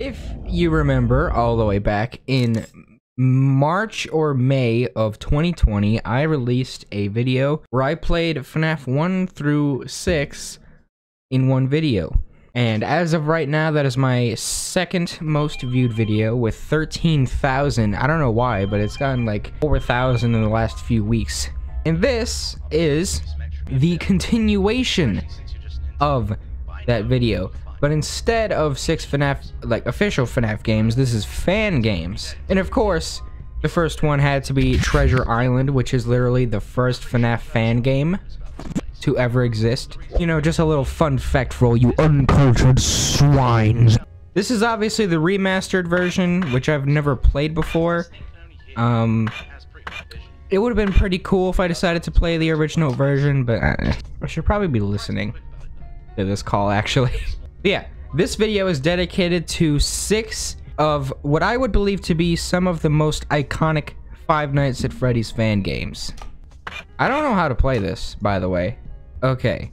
if you remember all the way back in March or May of 2020, I released a video where I played FNAF 1 through 6 in one video. And as of right now, that is my second most viewed video with 13,000. I don't know why, but it's gotten like 4,000 in the last few weeks. And this is the continuation of that video. But instead of 6 FNAF, like official FNAF games, this is fan games. And of course, the first one had to be Treasure Island, which is literally the first FNAF fan game to ever exist. You know, just a little fun fact for all you uncultured swines. This is obviously the remastered version, which I've never played before. It would have been pretty cool if I decided to play the original version, but I should probably be listening to this call, actually. But yeah, this video is dedicated to 6 of what I would believe to be some of the most iconic Five Nights at Freddy's fan games. I don't know how to play this, by the way. Okay.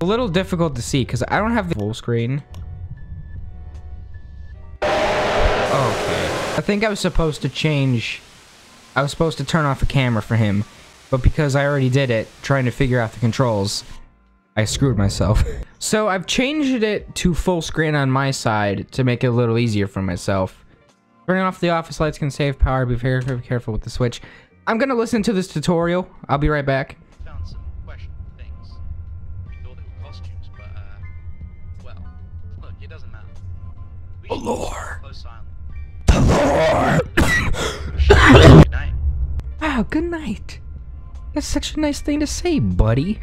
A little difficult to see because I don't have the full screen. Okay. I think I was supposed to change... I was supposed to turn off a camera for him, but because I already did it, trying to figure out the controls, I screwed myself. So I've changed it to full screen on my side to make it a little easier for myself. Turning off the office lights can save power. Be very careful with the switch. I'm gonna listen to this tutorial. I'll be right back. Found some questionable things. We thought they were costumes, but well, look, it doesn't matter. The lore. The lore. Wow, good night. That's such a nice thing to say, buddy.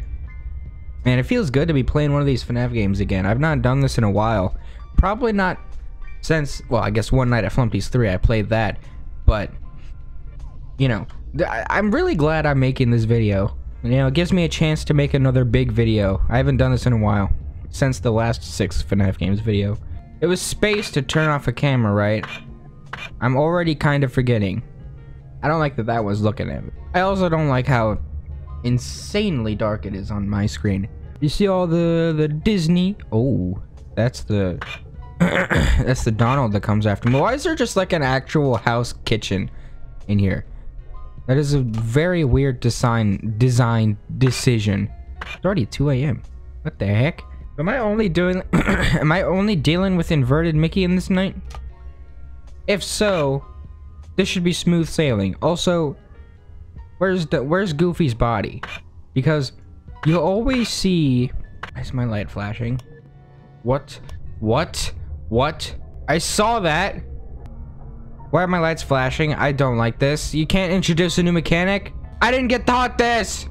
Man, it feels good to be playing one of these FNAF games again. I've not done this in a while. Probably not since, well, I guess One Night at Flumpty's 3. I played that, but you know. I'm really glad I'm making this video. You know, it gives me a chance to make another big video. I haven't done this in a while. Since the last 6 FNAF games video. It was space to turn off a camera, right? I'm already kind of forgetting. I don't like that that was looking at me. I also don't like how insanely dark it is on my screen. You see all the Disney... Oh, that's the... that's the Donald that comes after me. Why is there just like an actual house kitchen in here? That is a very weird design decision. It's already 2 a.m. What the heck? Am I only dealing with inverted Mickey in this night? If so, this should be smooth sailing. Also, where's Goofy's body? Because you always see. Why is my light flashing? What? I saw that. Why are my lights flashing? I don't like this. You can't introduce a new mechanic? I didn't get taught this!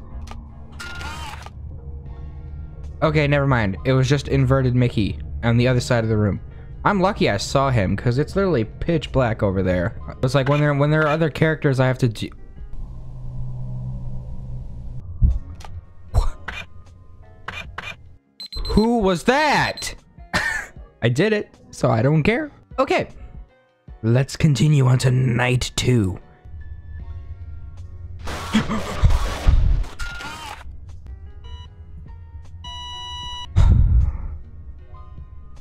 Okay, never mind. It was just inverted Mickey on the other side of the room. I'm lucky I saw him, because it's literally pitch black over there. It's like when there are other characters I have to do... Who was that? I did it, so I don't care. Okay. Let's continue on to night 2.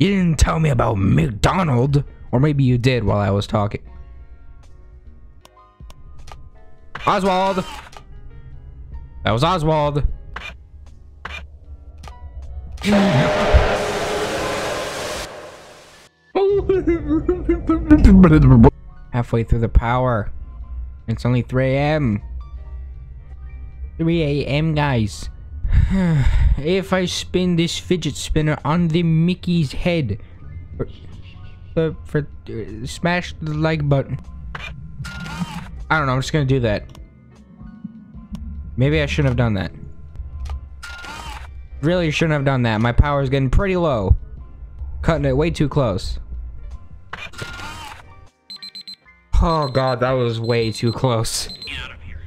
You didn't tell me about McDonald, or maybe you did while I was talking. Oswald! That was Oswald. Halfway through the power. It's only 3 a.m. 3 a.m. guys. If I spin this fidget spinner on the Mickey's head, smash the like button. I don't know, I'm just gonna do that. Maybe I shouldn't have done that. Really shouldn't have done that. My power is getting pretty low. Cutting it way too close. Oh god, that was way too close. Get out of here.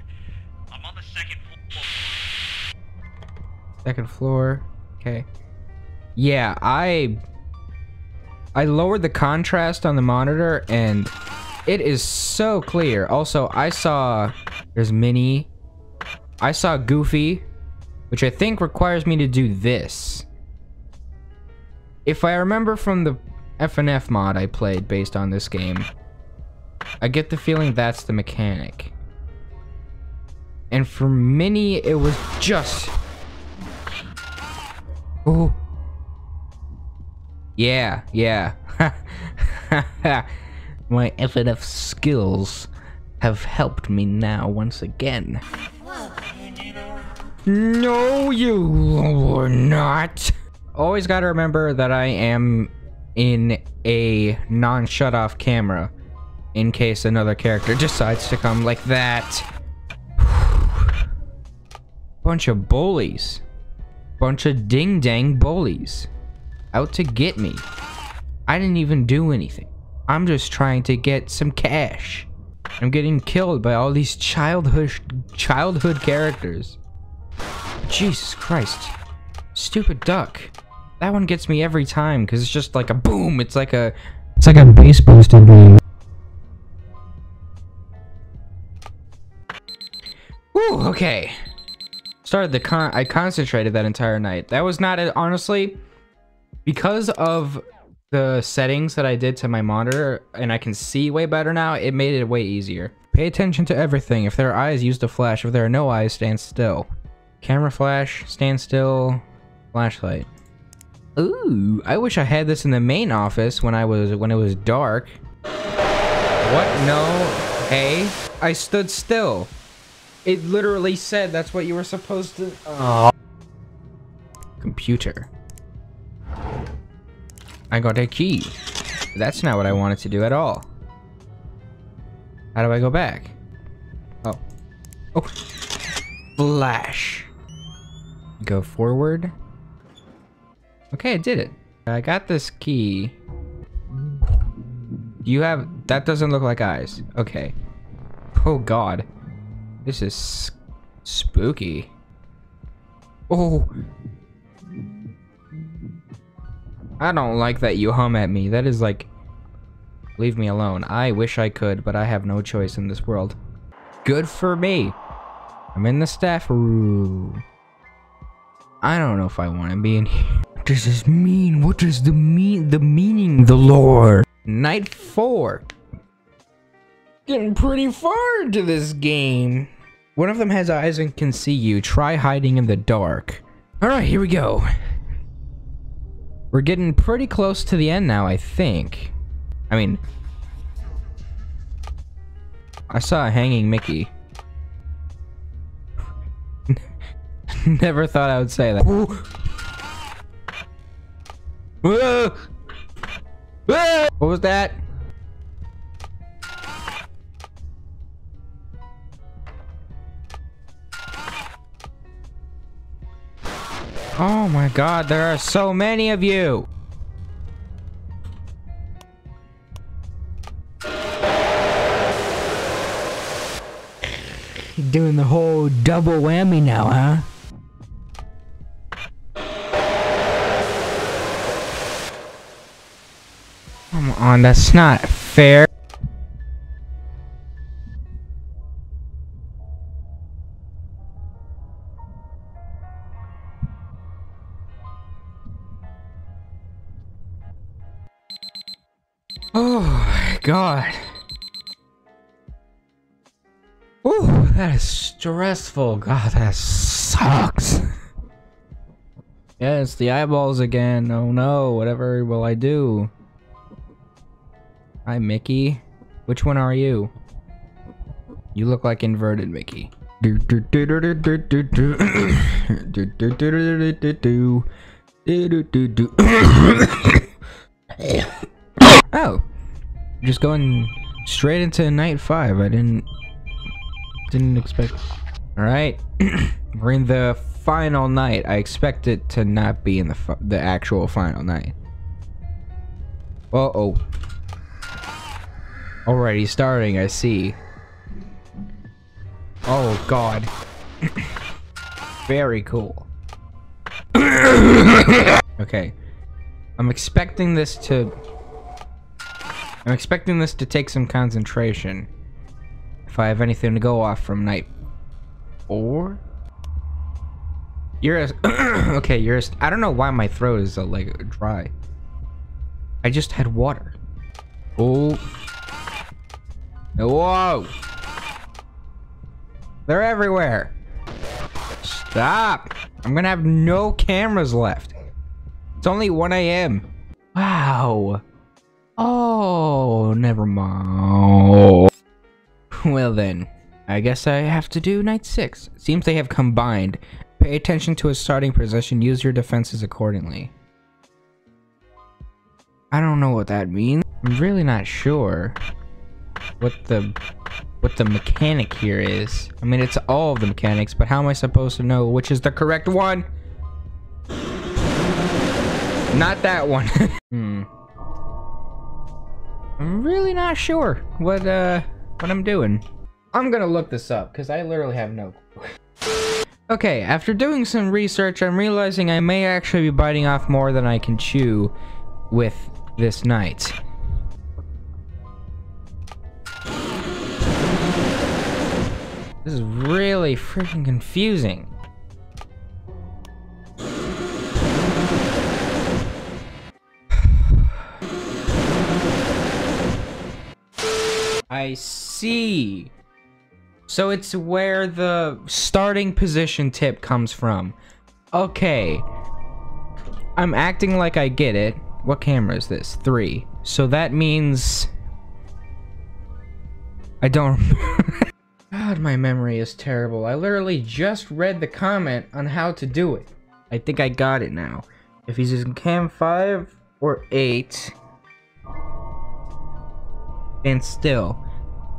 I'm on the second floor. Second floor. Okay. Yeah, I lowered the contrast on the monitor and it is so clear. Also, I saw there's Minnie. I saw Goofy, which I think requires me to do this. If I remember from the FNAF mod I played based on this game. I get the feeling that's the mechanic. And for Minnie, it was just... Ooh. Yeah, yeah. My FNAF skills have helped me now once again. No, you were not. Always gotta remember that I am in a non-shut-off camera in case another character decides to come like that. Bunch of bullies. Bunch of ding-dang bullies. Out to get me. I didn't even do anything. I'm just trying to get some cash. I'm getting killed by all these childhood characters. Jesus Christ. Stupid duck. That one gets me every time because it's just like a boom. It's like a bass booster boom. Ooh, okay. I concentrated that entire night. That was not a, honestly, because of the settings that I did to my monitor, and I can see way better now. It made it way easier. Pay attention to everything. If there are eyes, use the flash. If there are no eyes, stand still. Camera flash, stand still, flashlight. Ooh, I wish I had this in the main office when it was dark. What? No. Hey, I stood still. It literally said that's what you were supposed to... Oh. Computer. I got a key. That's not what I wanted to do at all. How do I go back? Oh. Oh. Flash. Go forward. Okay, I did it. I got this key. You have... That doesn't look like eyes. Okay. Oh, God. This is spooky. Oh. I don't like that you hum at me. That is like, leave me alone. I wish I could, but I have no choice in this world. Good for me. I'm in the staff room. I don't know if I want to be in here. What does this mean? What is the meaning, the lore? Night 4. Getting pretty far into this game. One of them has eyes and can see you. Try hiding in the dark. All right, here we go. We're getting pretty close to the end now, I think. I mean, I saw a hanging Mickey. Never thought I would say that. Ooh. Whoa. Whoa. What was that? Oh my God, there are so many of you! You're doing the whole double whammy now, huh? Come on, that's not fair. God. Ooh, that is stressful. God, that sucks. Yes, the eyeballs again. Oh no, whatever will I do? Hi, Mickey. Which one are you? You look like inverted Mickey. Oh. Just going straight into night 5. I didn't expect. All right, we're in the final night. I expect it to not be in the actual final night. Uh oh. Already starting. I see. Oh God. Very cool. Okay, I'm expecting this to take some concentration. If I have anything to go off from night 4? You're a- Okay, you're a- I don't know why my throat is like dry. I just had water. Oh. Whoa. They're everywhere. Stop. I'm gonna have no cameras left. It's only 1 AM. Wow. Oh, never mind. Well then, I guess I have to do night 6. It seems they have combined. Pay attention to his starting position. Use your defenses accordingly. I don't know what that means. I'm really not sure what the mechanic here is. I mean, it's all of the mechanics, but how am I supposed to know which is the correct one? Not that one. I'm really not sure what I'm doing. I'm gonna look this up because I literally have no clue. Okay, after doing some research, I'm realizing I may actually be biting off more than I can chew with this night. This is really freaking confusing. I see. So it's where the starting position tip comes from. Okay. I'm acting like I get it. What camera is this? 3. So that means... I don't remember. God, my memory is terrible. I literally just read the comment on how to do it. I think I got it now. If he's in cam 5 or 8... and still.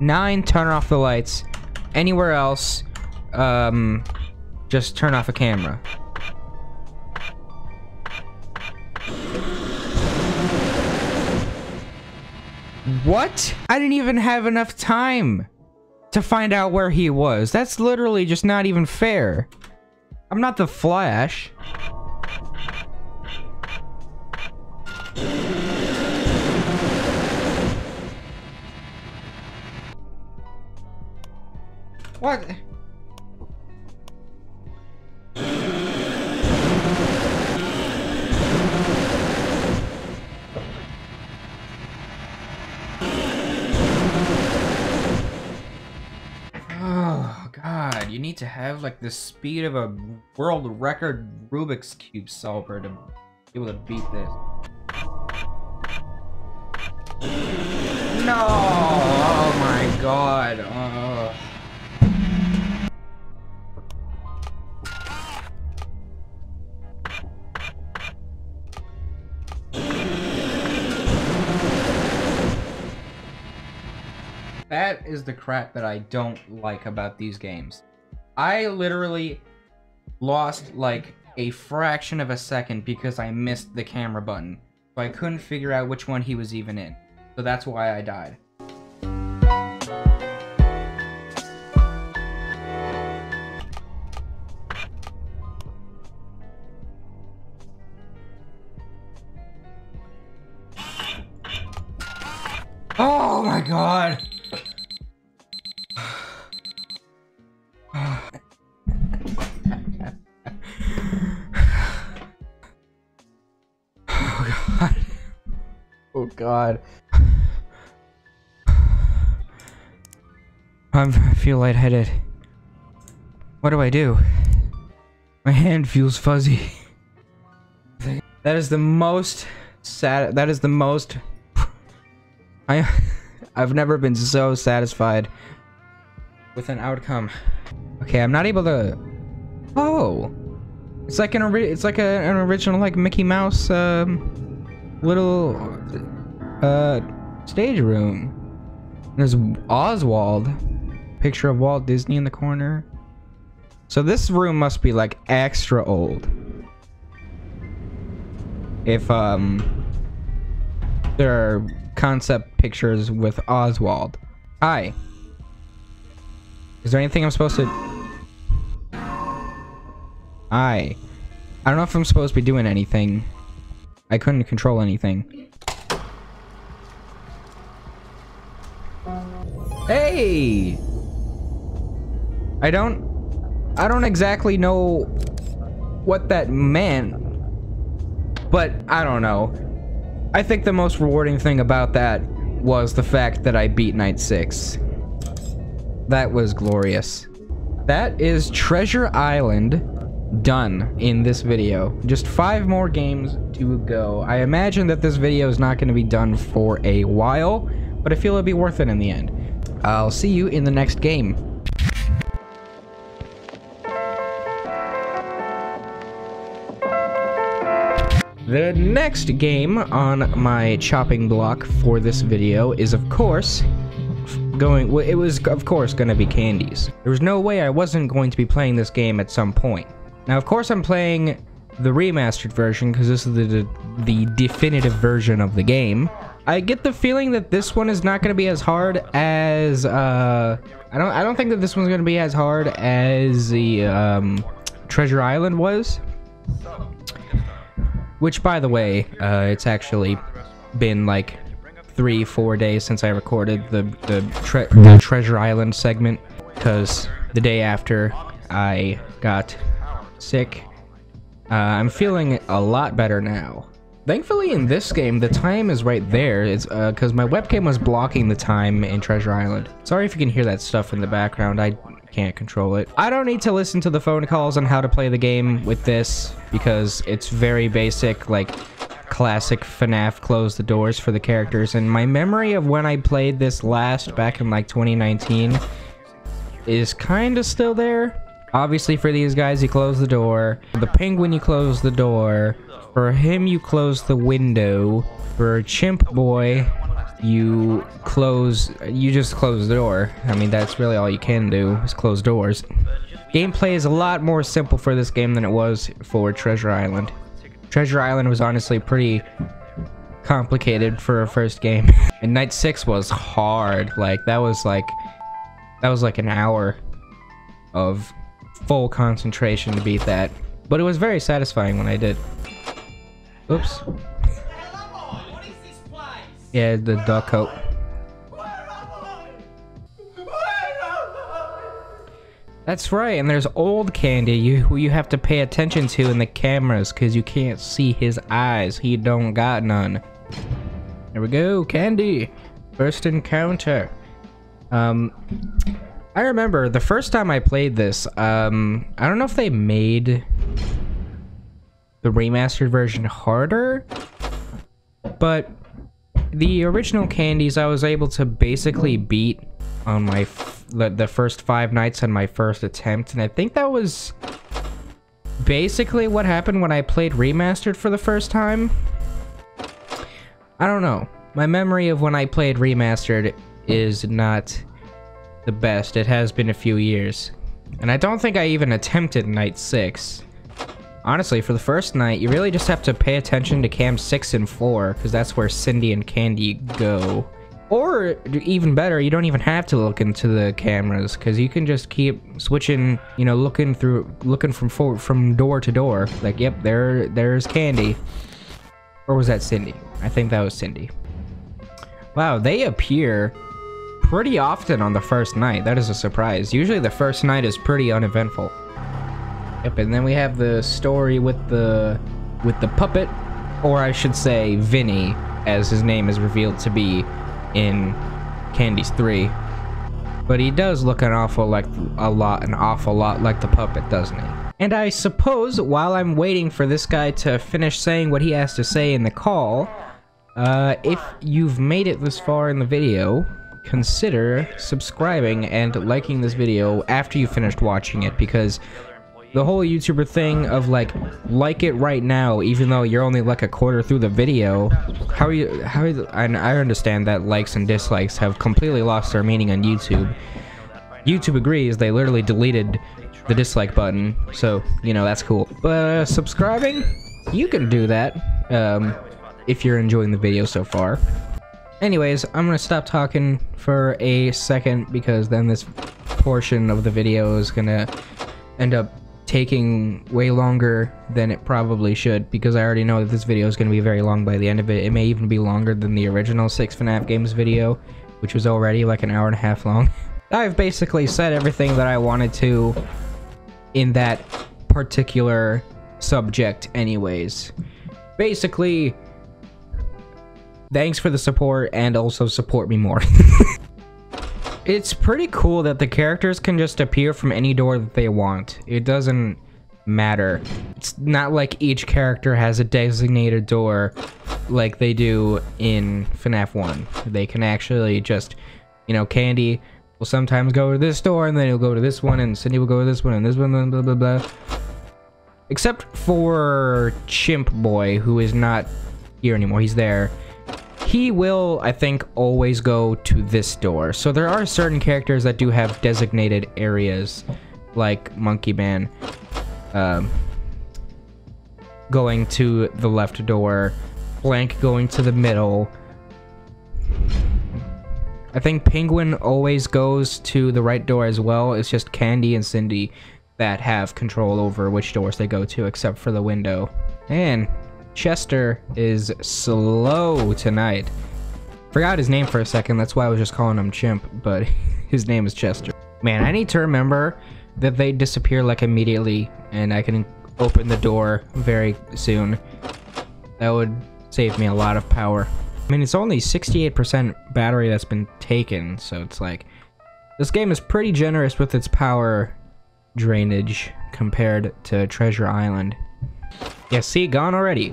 9, turn off the lights. Anywhere else, just turn off a camera. What? I didn't even have enough time to find out where he was. That's literally just not even fair. I'm not the Flash. What? Oh God, you need to have like the speed of a world record Rubik's Cube solver to be able to beat this. No! Oh my God. Oh. That is the crap that I don't like about these games. I literally lost like a fraction of a second because I missed the camera button. So I couldn't figure out which one he was even in. So that's why I died. Oh my God. Oh God. I feel lightheaded. What do I do? My hand feels fuzzy. That is the most sad. That is the most. I've never been so satisfied with an outcome. Okay, I'm not able to. Oh, it's like an original like Mickey Mouse little stage room. There's Oswald, picture of Walt Disney in the corner. So this room must be like extra old. If there are concept pictures with Oswald. Hi. Is there anything I'm supposed to? Hi. I don't know if I'm supposed to be doing anything. I couldn't control anything. Hey! I don't exactly know what that meant, but I don't know. I think the most rewarding thing about that was the fact that I beat Night 6. That was glorious. That is Treasure Island done in this video. Just 5 more games to go. I imagine that this video is not going to be done for a while, but I feel it'll be worth it in the end. I'll see you in the next game. The next game on my chopping block for this video is, of course, gonna be Candy's. There was no way I wasn't going to be playing this game at some point. Now, of course, I'm playing the remastered version because this is the definitive version of the game. I get the feeling that this one is not gonna be as hard as I don't think that this one's gonna be as hard as the Treasure Island was. Which, by the way, it's actually been like 3-4 days since I recorded the Treasure Island segment, because the day after I got sick. I'm feeling a lot better now. Thankfully, in this game, the time is right there. It's because my webcam was blocking the time in Treasure Island. Sorry if you can hear that stuff in the background. I can't control it. I don't need to listen to the phone calls on how to play the game with this, because it's very basic, like classic FNAF close the doors for the characters, and my memory of when I played this last back in like 2019 is kind of still there. Obviously for these guys you close the door, for the penguin you close the door, for him you close the window, for Chimp Boy you just close the door. I mean, that's really all you can do is close doors. Gameplay is a lot more simple for this game than it was for Treasure Island. Treasure Island was honestly pretty complicated for a first game. And Night 6 was hard. Like, that was like an hour of full concentration to beat that. But it was very satisfying when I did. Oops. Yeah, the duck coat. That's right, and there's old Candy who you have to pay attention to in the cameras, because you can't see his eyes. He don't got none. There we go, Candy. First encounter. I remember the first time I played this, I don't know if they made the remastered version harder, but the original Candies I was able to basically beat on my the first 5 nights on my first attempt, and I think that was basically what happened when I played Remastered for the first time. I don't know. My memory of when I played Remastered is not the best. It has been a few years. And I don't think I even attempted Night 6. Honestly, for the first night, you really just have to pay attention to cam 6 and 4, because that's where Cindy and Candy go. Or, even better, you don't even have to look into the cameras, because you can just keep switching, you know, looking from door to door. Like, yep, there's Candy. Or was that Cindy? I think that was Cindy. Wow, they appear pretty often on the first night. That is a surprise. Usually the first night is pretty uneventful. Yep, and then we have the story with the puppet, or I should say Vinny, as his name is revealed to be in Candy's 3. But he does look an awful lot like the puppet, doesn't he? And I suppose while I'm waiting for this guy to finish saying what he has to say in the call, if you've made it this far in the video, consider subscribing and liking this video after you finished watching it, because the whole YouTuber thing of like it right now, even though you're only like a quarter through the video. And I understand that likes and dislikes have completely lost their meaning on YouTube. YouTube agrees, they literally deleted the dislike button, so, you know, that's cool. But subscribing, you can do that, if you're enjoying the video so far. Anyways, I'm gonna stop talking for a second, because then this portion of the video is gonna end up taking way longer than it probably should, because I already know that this video is going to be very long by the end of it. It may even be longer than the original 6 FNAF games video, which was already like an hour and a half long. I've basically said everything that I wanted to in that particular subject anyways. Basically, Thanks for the support, and also support me more. It's pretty cool that the characters can just appear from any door that they want. It doesn't matter. It's not like each character has a designated door like they do in FNAF 1. They can actually just, you know, Candy will sometimes go to this door, and then he'll go to this one, and Cindy will go to this one, and this one, blah, blah, blah. Except for Chimp Boy, who is not here anymore. He's there. He will, I think, always go to this door. So there are certain characters that do have designated areas, like Monkey Man going to the left door, Blank going to the middle. I think Penguin always goes to the right door as well. It's just Candy and Cindy that have control over which doors they go to, except for the window. And Chester is slow tonight. Forgot his name for a second, that's why I was just calling him Chimp, but his name is Chester. Man, I need to remember that they disappear like immediately, and I can open the door very soon. That would save me a lot of power. I mean, it's only 68% battery that's been taken, so it's like, this game is pretty generous with its power drainage compared to Treasure Island. Yeah, see, gone already.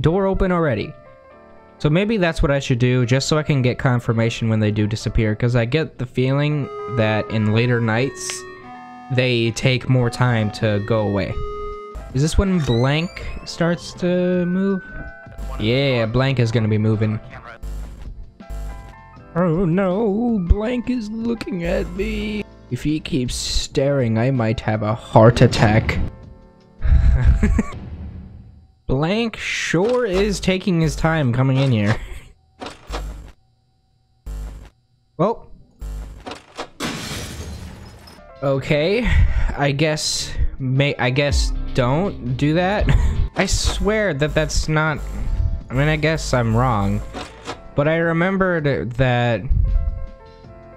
Door open already. So maybe that's what I should do, just so I can get confirmation when they do disappear, because I get the feeling that in later nights, they take more time to go away. Is this when Blank starts to move? Yeah, Blank is gonna be moving. Oh no, Blank is looking at me. If he keeps staring, I might have a heart attack. Blank sure is taking his time coming in here. Well. Okay. I guess don't do that. I swear that that's not... I mean, I guess I'm wrong. But I remembered that...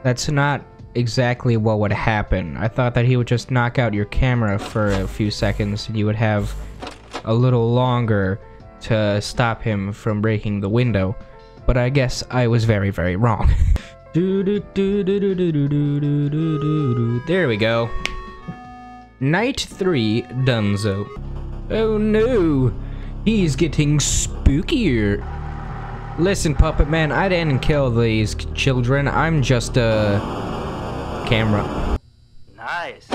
That's not exactly what would happen. I thought that he would just knock out your camera for a few seconds, and you would have a little longer to stop him from breaking the window, but I guess I was very, very wrong. There we go. Night 3, donezo. Oh no, he's getting spookier. Listen, Puppet Man, I didn't kill these children. I'm just a camera. Nice.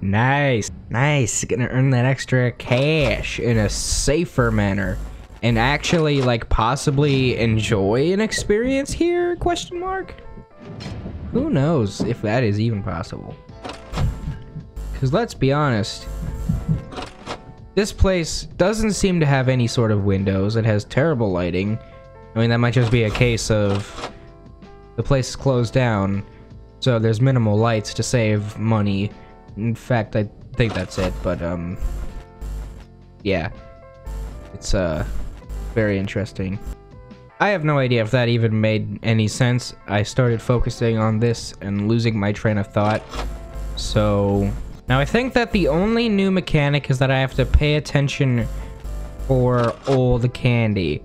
Nice. Nice. Gonna earn that extra cash in a safer manner and actually, like, possibly enjoy an experience here? Question mark? Who knows if that is even possible? Because let's be honest, this place doesn't seem to have any sort of windows. It has terrible lighting. I mean, that might just be a case of the place is closed down, so there's minimal lights to save money. In fact, I think that's it, but, yeah. It's, very interesting. I have no idea if that even made any sense. I started focusing on this and losing my train of thought, so... Now, I think that the only new mechanic is that I have to pay attention for all the candy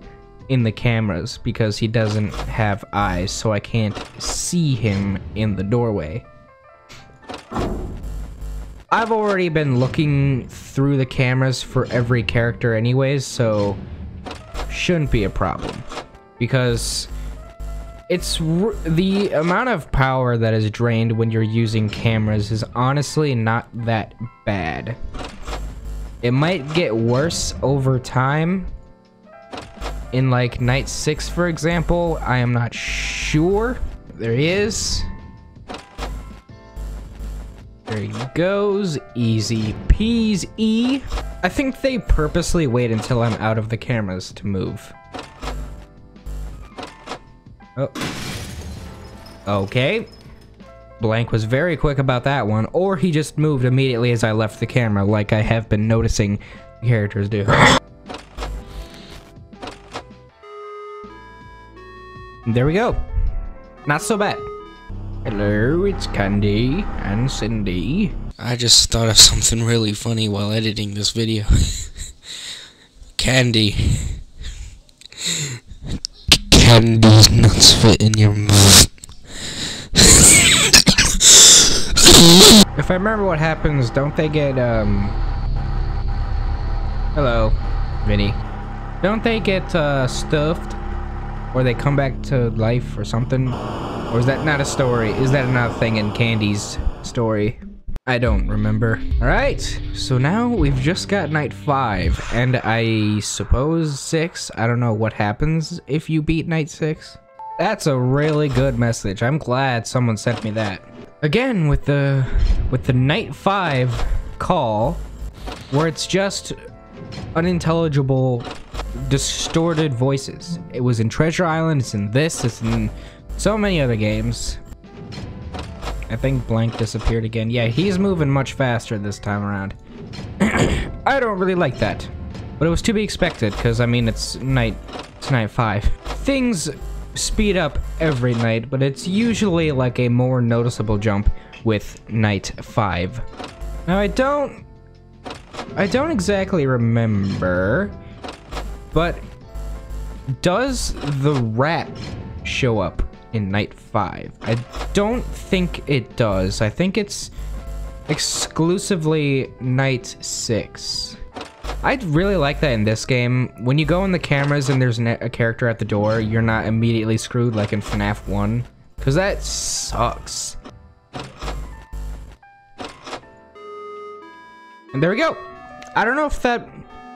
in the cameras, because he doesn't have eyes, so I can't see him in the doorway. I've already been looking through the cameras for every character anyways, so shouldn't be a problem, because it's the amount of power that is drained when you're using cameras is honestly not that bad. It might get worse over time. In, like, night 6, for example, I am not sure. There he is. There he goes. Easy peasy. I think they purposely wait until I'm out of the cameras to move. Oh. Okay. Blank was very quick about that one, or he just moved immediately as I left the camera, like I have been noticing characters do. There we go. Not so bad. Hello, it's Candy and Cindy. I just thought of something really funny while editing this video. Candy. Candy's nuts fit in your mouth. If I remember what happens, don't they get, hello, Vinny. Don't they get, stuffed? Or they come back to life or something? Or is that not a story? Is that another thing in Candy's story? I don't remember. Alright, so now we've just got night 5, and I suppose 6. I don't know what happens if you beat night 6. That's a really good message. I'm glad someone sent me that. Again, with the night 5 call, where it's just unintelligible, distorted voices. It was in Treasure Island, it's in this, it's in so many other games. I think Blank disappeared again. Yeah, he's moving much faster this time around. I don't really like that. But it was to be expected, because, I mean, it's night 5. Things speed up every night, but it's usually like a more noticeable jump with night 5. Now, I don't exactly remember, but does the rat show up in night 5? I don't think it does. I think it's exclusively night 6. I'd really like that in this game. When you go in the cameras and there's a character at the door, you're not immediately screwed like in FNAF 1, because that sucks. And there we go. I don't know if that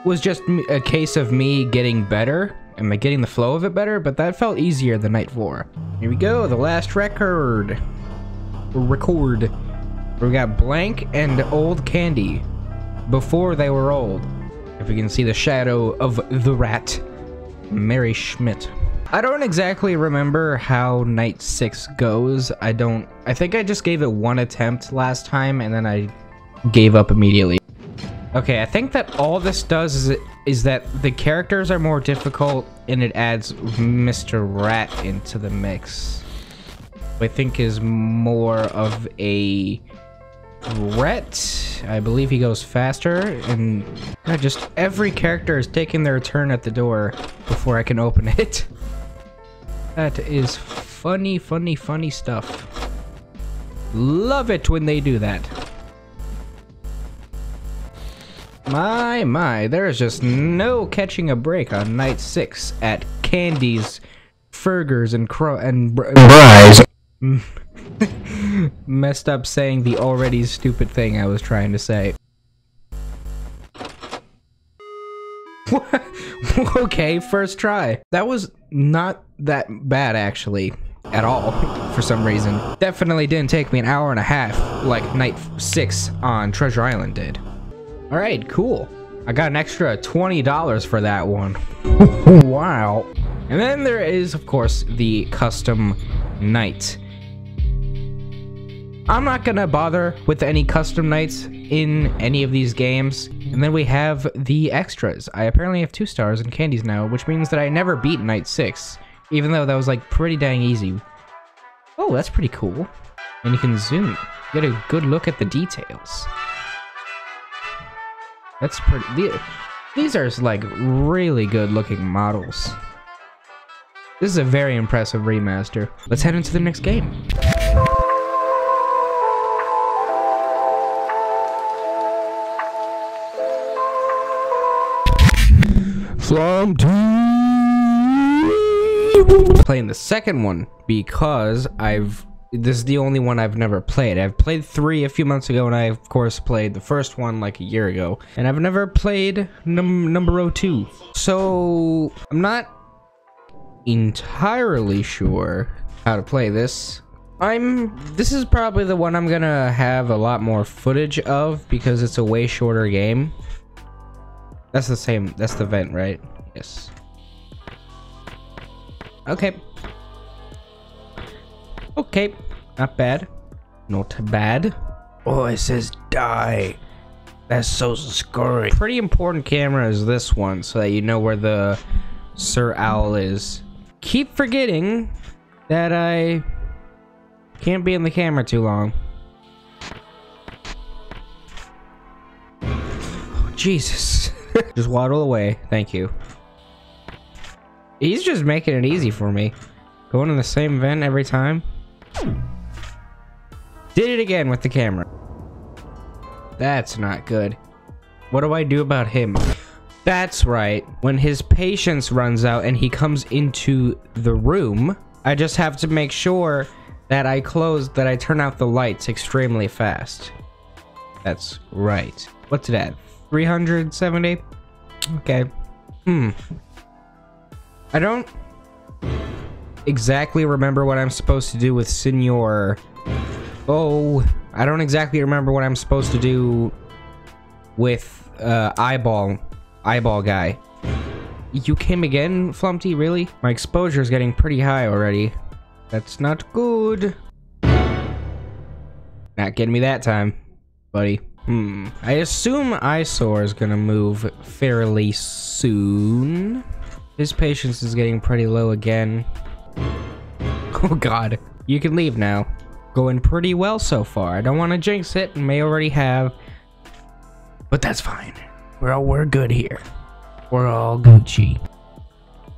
was just a case of me getting better. Am I getting the flow of it better? But that felt easier than night 4. Here we go, the last record. Record. We got Blank and Old Candy. Before they were old. If we can see the shadow of the rat. Mary Schmidt. I don't exactly remember how night 6 goes. I think I just gave it one attempt last time and then I gave up immediately. Okay, I think that all this does is that the characters are more difficult and it adds Mr. Rat into the mix. I think is more of a threat. I believe he goes faster and just every character is taking their turn at the door before I can open it. That is funny, funny, funny stuff. Love it when they do that. My, there is just no catching a break on night 6 at Candy's, Fergers, and Bry's. Messed up saying the already stupid thing I was trying to say. Okay, first try. That was not that bad, actually, at all, for some reason. Definitely didn't take me an hour and a half like night 6 on Treasure Island did. Alright, cool. I got an extra $20 for that one. Wow. And then there is, of course, the custom night. I'm not gonna bother with any custom nights in any of these games. And then we have the extras. I apparently have 2 stars in Candy's now, which means that I never beat night 6, even though that was like pretty dang easy. Oh, that's pretty cool. And you can zoom, get a good look at the details. That's pretty. These are like really good looking models. This is a very impressive remaster. Let's head into the next game. Flumpty. Playing the second one because this is the only one I've never played. I've played 3 a few months ago, and I, of course, played the first one like a year ago. And I've never played number 2. So, I'm not entirely sure how to play this. This is probably the one I'm gonna have a lot more footage of because it's a way shorter game. That's the vent, right? Yes. Okay. Okay, not bad. Not bad. Oh, it says die. That's so scary. Pretty important camera is this one, so that you know where the Sir Owl is. Keep forgetting that I can't be in the camera too long. Oh, Jesus. Just waddle away. Thank you. He's just making it easy for me. Going in the same vent every time. Did it again with the camera. That's not good. What do I do about him? That's right. When his patience runs out and he comes into the room, I just have to make sure that I close, that I turn out the lights extremely fast. That's right. What's it at? 370? Okay. I don't exactly remember what I'm supposed to do with Senor. Oh, I don't exactly remember what I'm supposed to do with eyeball guy. You came again, Flumpty? Really? My exposure is getting pretty high already. That's not good. Not getting me that time, buddy. I assume Eyesore is gonna move fairly soon. His patience is getting pretty low again. Oh god. You can leave now. Going pretty well so far. I don't want to jinx it, and may already have, but that's fine. We're good here. We're all Gucci.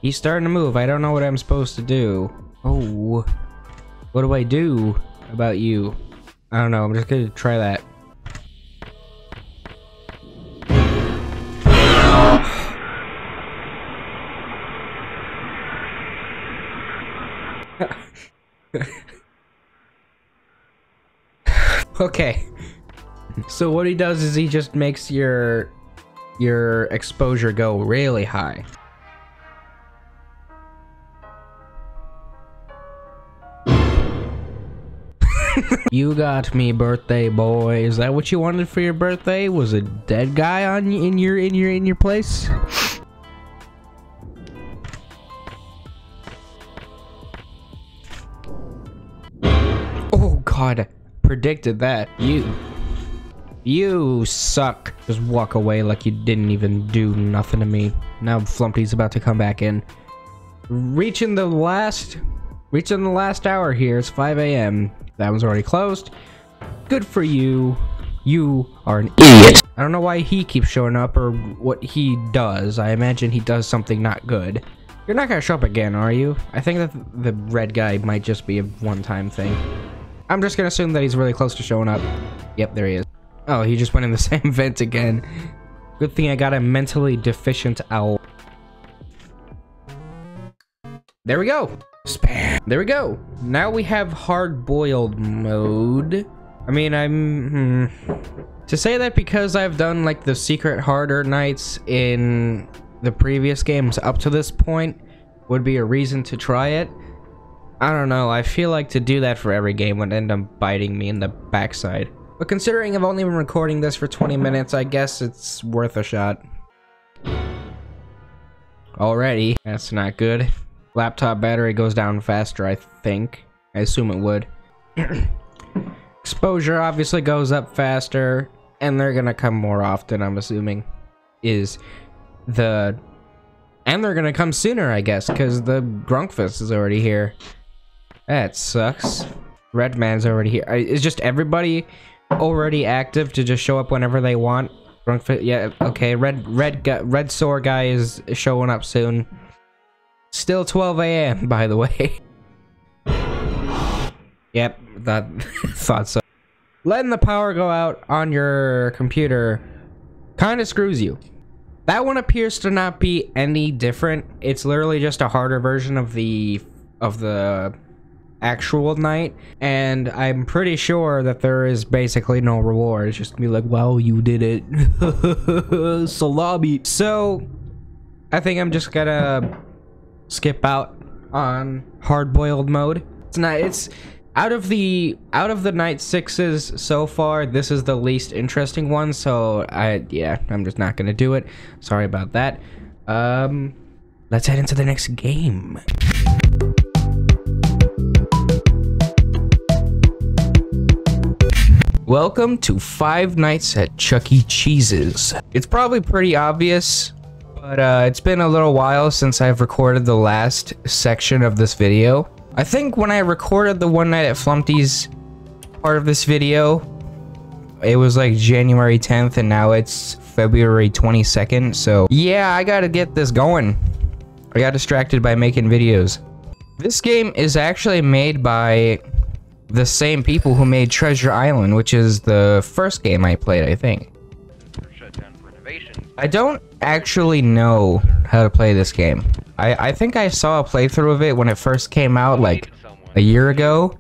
He's starting to move. I don't know what I'm supposed to do. Oh, what do I do about you? I don't know. I'm just gonna try that. Okay, so what he does is he just makes your exposure go really high. You got me, birthday boy. Is that what you wanted for your birthday? Was a dead guy on in your place? Oh god. Predicted that. You suck. Just walk away like you didn't even do nothing to me. Now Flumpty's about to come back in. Reaching the last hour here. It's 5 AM. That one's already closed. Good for you. You are an idiot. I don't know why he keeps showing up or what he does. I imagine he does something not good. You're not gonna show up again, are you? I think that the red guy might just be a one-time thing. I'm just gonna assume that he's really close to showing up. Yep, there he is. Oh, he just went in the same vent again. Good thing I got a mentally deficient owl. There we go. Spam. There we go. Now we have hard-boiled mode. I mean, I'm... To say that because I've done, like, the secret harder nights in the previous games up to this point would be a reason to try it. I don't know, I feel like to do that for every game would end up biting me in the backside. But considering I've only been recording this for 20 minutes, I guess it's worth a shot. Already. That's not good. Laptop battery goes down faster, I think. I assume it would. Exposure obviously goes up faster, and they're gonna come more often, I'm assuming. And they're gonna come sooner, I guess, because the Grunkfest is already here. That sucks. Red Man's already here. Is just everybody already active to just show up whenever they want? Grunkfest, yeah, okay. Red Sore guy is showing up soon. Still 12 AM, by the way. Yep, that thought so. Letting the power go out on your computer kind of screws you. That one appears to not be any different. It's literally just a harder version of the actual night, and I'm pretty sure that there is basically no reward. It's just gonna be like, well, you did it. Salami. So I think I'm just gonna skip out on hard-boiled mode. It's out of the night sixes so far, this is the least interesting one, so I'm just not gonna do it. Sorry about that. Let's head into the next game. Welcome to Five Nights at Chuck E. Cheese's. It's probably pretty obvious, but it's been a little while since I've recorded the last section of this video. I think when I recorded the One Night at Flumpty's part of this video, It was like January 10th and now it's February 22nd. So yeah, I gotta get this going. I got distracted by making videos. This game is actually made by the same people who made Treasure Island, which is the first game I played, I think. I don't actually know how to play this game. I think I saw a playthrough of it when it first came out like a year ago,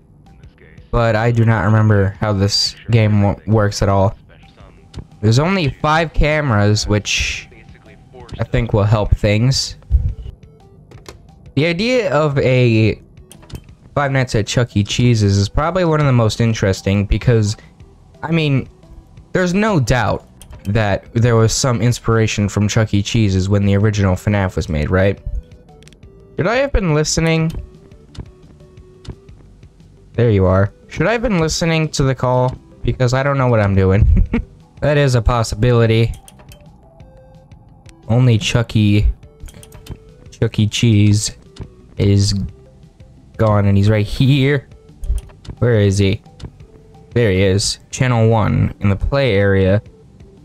but I do not remember how this game works at all. There's only 5 cameras, which I think will help things. The idea of a Five Nights at Chuck E. Cheese's is probably one of the most interesting because, I mean, there's no doubt that there was some inspiration from Chuck E. Cheese's when the original FNAF was made, right? Should I have been listening? There you are. Should I have been listening to the call? Because I don't know what I'm doing. That is a possibility. Only Chuck E. Cheese is gone, and he's right here. Where is he? There he is. Channel 1 in the play area.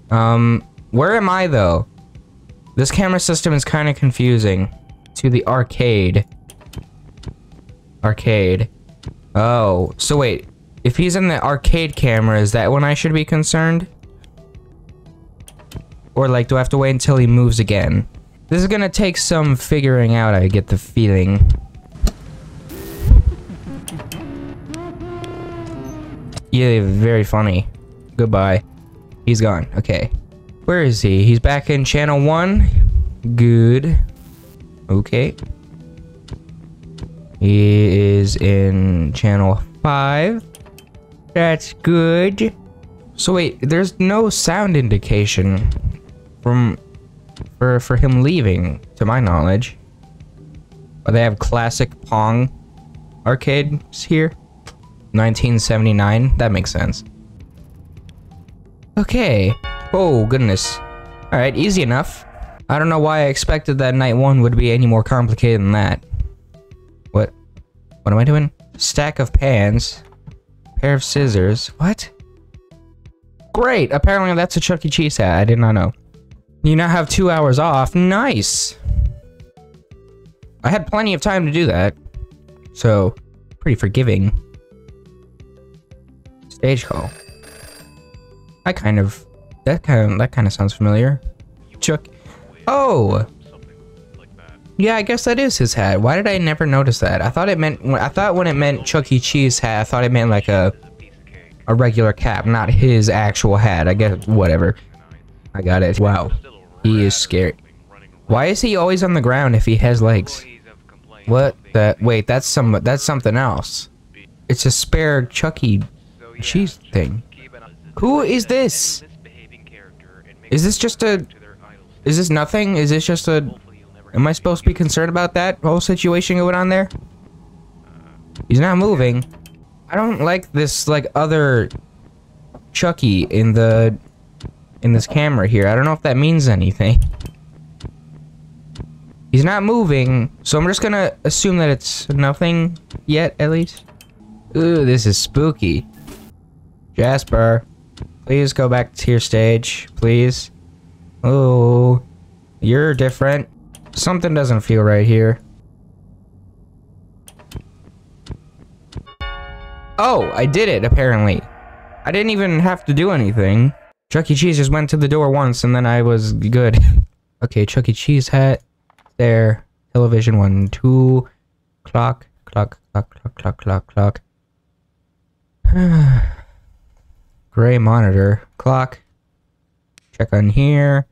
Where am I though? This camera system is kind of confusing. To the arcade. Oh, so wait. If he's in the arcade camera, is that when I should be concerned? Or like, do I have to wait until he moves again? This is gonna take some figuring out, I get the feeling. Yeah, very funny. Goodbye. He's gone. Okay. Where is he? He's back in channel 1. Good. Okay. He is in channel 5. That's good. So wait, there's no sound indication for him leaving, to my knowledge. Oh, they have classic Pong arcades here. 1979. That makes sense. Okay. Oh, goodness. Alright, easy enough. I don't know why I expected that night 1 would be any more complicated than that. What? What am I doing? Stack of pans. Pair of scissors. What? Great! Apparently that's a Chuck E. Cheese hat. I did not know. You now have 2 hours off. Nice! I had plenty of time to do that. So, pretty forgiving. Stage call. That kind of sounds familiar. Chuck. Oh! Yeah, I guess that is his hat. Why did I never notice that? I thought when it meant Chuck E. Cheese hat, I thought it meant like a regular cap, not his actual hat. I guess whatever. I got it. Wow. He is scary. Why is he always on the ground if he has legs? What the? Wait, that's something else. It's a spare Chuck E. Cheese thing. Who is this? Is this just a... Is this nothing? Is this just a... Am I supposed to be concerned about that whole situation going on there? He's not moving. I don't like this, like, other Chuck E. in this camera here. I don't know if that means anything. He's not moving, so I'm just gonna assume that it's nothing yet, at least. Ooh, this is spooky. Jasper, please go back to your stage, please. Oh, you're different. Something doesn't feel right here. Oh, I did it, apparently. I didn't even have to do anything. Chuck E. Cheese just went to the door once, and then I was good. Okay, Chuck E. Cheese hat. There. Television 1, 2. Clock, clock, clock, clock, clock, clock, clock. Gray monitor. Clock. Check on here.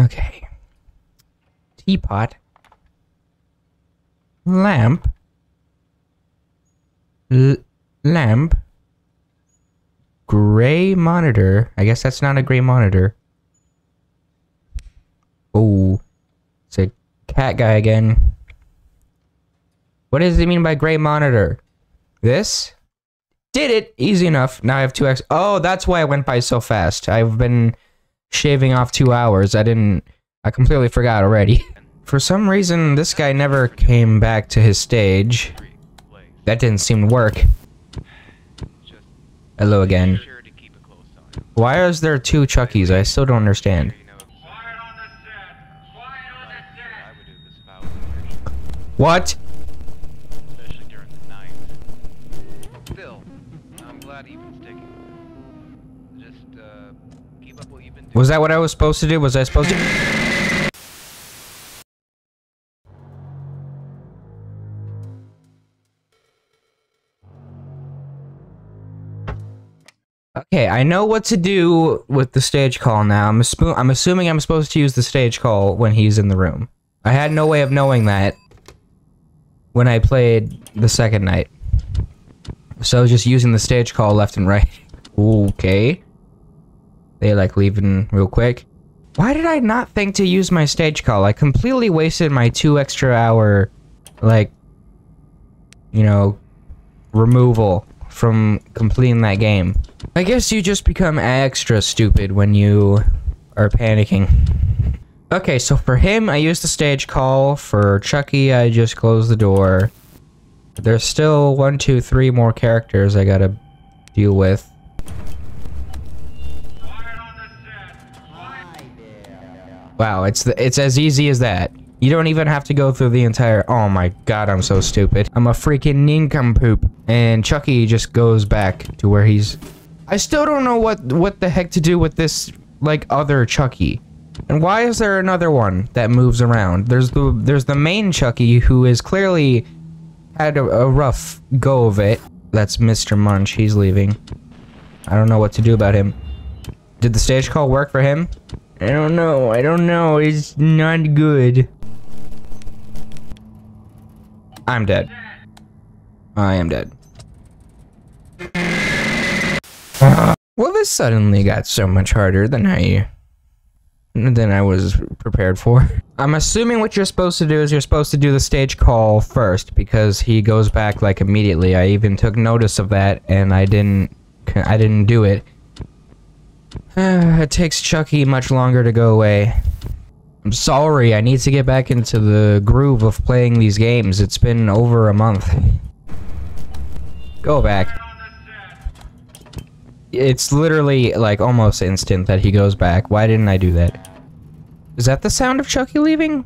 Okay. Teapot. Lamp. Lamp. Gray monitor. I guess that's not a gray monitor. Oh. It's a cat guy again. What does it mean by gray monitor? This? Did it! Easy enough. Now I have 2 hours. Oh, that's why I went by so fast. I've been shaving off 2 hours. I completely forgot already. For some reason, this guy never came back to his stage. That didn't seem to work. Hello again. Why is there two Chuck E's? I still don't understand. What? Especially during the night. Still, I'm glad you've been sticking. Just keep up what you've been doing. Was that what I was supposed to do? Was I supposed to? Okay, I know what to do with the stage call now. I'm assuming I'm supposed to use the stage call when he's in the room. I had no way of knowing that when I played the second night. So I was just using the stage call left and right. Okay. They like leaving real quick. Why did I not think to use my stage call? I completely wasted my 2 extra hour, like, you know, removal from completing that game. I guess you just become extra stupid when you are panicking. Okay, so for him, I used the stage call. For Chucky, I just closed the door. There's still 1, 2, 3 more characters I gotta deal with. Wow, it's as easy as that. You don't even have to go through the entire— oh my god, I'm so stupid. I'm a freaking nincompoop. And Chucky just goes back to where he's— I still don't know what the heck to do with this, like, other Chucky. And why is there another one that moves around? There's the main Chucky who is clearly had a rough go of it. That's Mr. Munch. He's leaving. I don't know what to do about him. Did the stage call work for him? I don't know. I don't know. It's not good. I'm dead. I am dead. Well, this suddenly got so much harder than I was prepared for. I'm assuming what you're supposed to do is you're supposed to do the stage call first, because he goes back like immediately. I even took notice of that and I didn't do it. It takes Chucky much longer to go away. I'm sorry, I need to get back into the groove of playing these games. It's been over a month. Go back. It's literally, like, almost instant that he goes back. Why didn't I do that? Is that the sound of Chucky leaving?